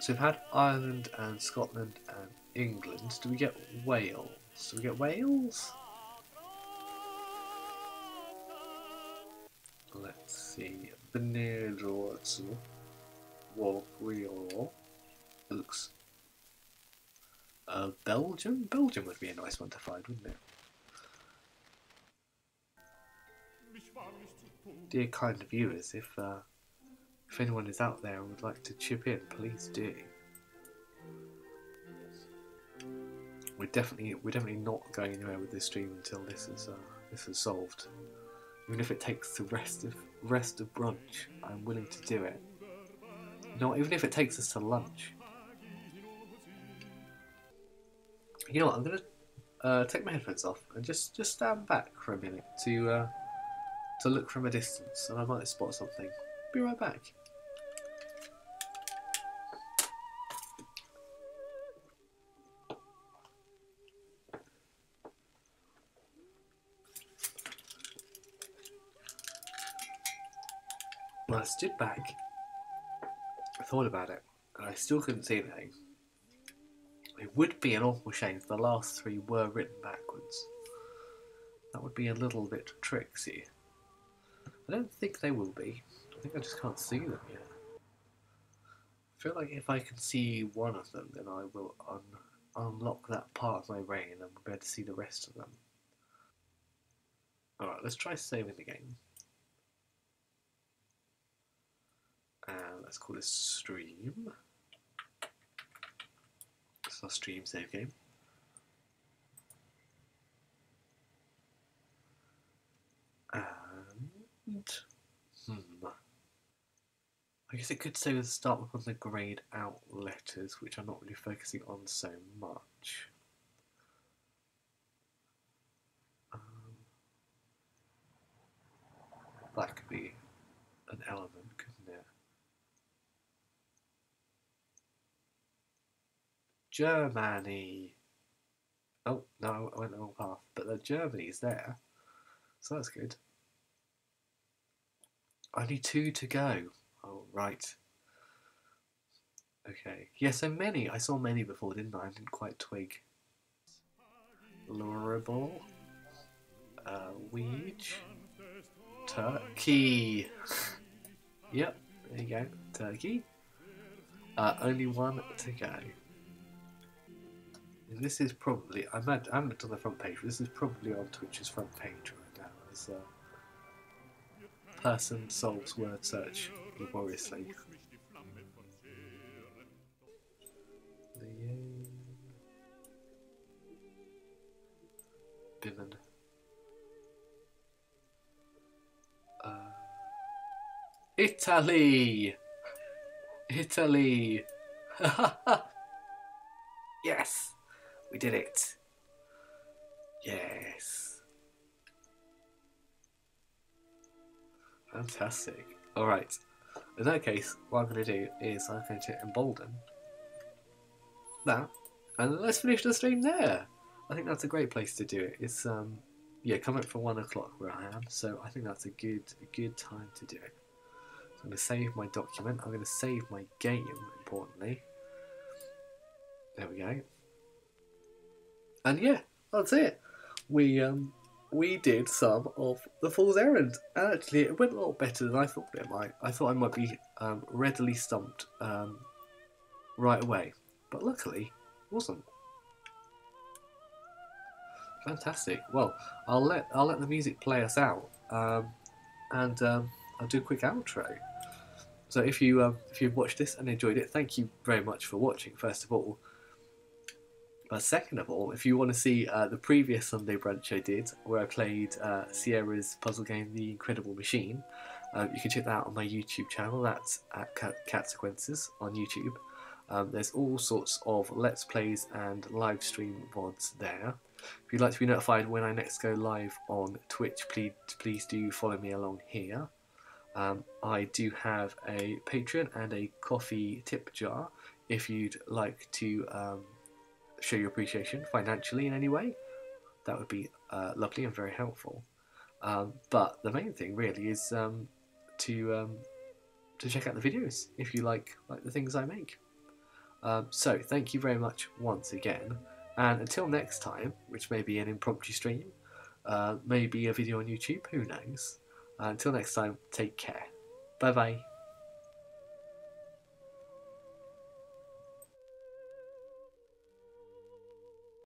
So we've had Ireland and Scotland and England. Do we get Wales? Do we get Wales? Let's see. Benelux. What we all looks. Uh, Belgium? Belgium would be a nice one to find, wouldn't it? Dear kind viewers, if uh, if anyone is out there and would like to chip in, please do. We're definitely we're definitely not going anywhere with this stream until this is uh, this is solved. Even if it takes the rest of rest of brunch, I'm willing to do it. No, even if it takes us to lunch. You know what? I'm gonna uh, take my headphones off and just just stand back for a minute to. Uh, to look from a distance, and I might spot something. Be right back. Well, I stood back, I thought about it, and I still couldn't see anything. It would be an awful shame if the last three were written backwards. That would be a little bit tricksy. I don't think they will be. I think I just can't see them yet. I feel like if I can see one of them, then I will un unlock that part of my brain and we'll be able to see the rest of them. Alright, let's try saving the game. And let's call this stream. It's our stream save game. Hmm. I guess it could say we start with one of the grayed out letters, which I'm not really focusing on so much. Um, that could be an element, couldn't it? Germany! Oh, no, I went the wrong path, but the Germany's there, so that's good. Only two to go. Oh, right. Okay. Yeah, so many. I saw many before, didn't I? I didn't quite twig. Lorable. Uh, Weege. Turkey. Yep, there you go. Turkey. Uh, only one to go. And this is probably... I'm at, I'm not on the front page, but this is probably on Twitch's front page right now. It's, uh, person solves word search laboriously. Biman. Uh, Italy! Italy! Yes! We did it! Yes! Fantastic. Alright. In that case, what I'm going to do is I'm going to embolden that, and let's finish the stream there! I think that's a great place to do it. It's, um, yeah, coming up for one o'clock where I am, so I think that's a good, a good time to do it. So I'm going to save my document. I'm going to save my game, importantly. There we go. And yeah, that's it. We, um, we did some of The Fool's Errand. And actually, it went a lot better than I thought it might. I thought I might be um, readily stumped um, right away. But luckily, it wasn't. Fantastic. Well, I'll let I'll let the music play us out, um, and um, I'll do a quick outro. So if you um, if you've watched this and enjoyed it, thank you very much for watching. First of all, but second of all, if you want to see uh, the previous Sunday brunch I did, where I played uh, Sierra's puzzle game, The Incredible Machine, um, you can check that out on my YouTube channel. That's at Cat Sequences on YouTube. Um, there's all sorts of Let's Plays and live stream V O Ds there. If you'd like to be notified when I next go live on Twitch, please, please do follow me along here. Um, I do have a Patreon and a coffee tip jar if you'd like to um, show your appreciation financially in any way. That would be uh, lovely and very helpful. Um, but the main thing really is um, to, um, to check out the videos if you like, like the things I make. Um, so thank you very much once again. And until next time, which may be an impromptu stream, uh, maybe a video on YouTube, who knows. Uh, until next time, take care. Bye-bye.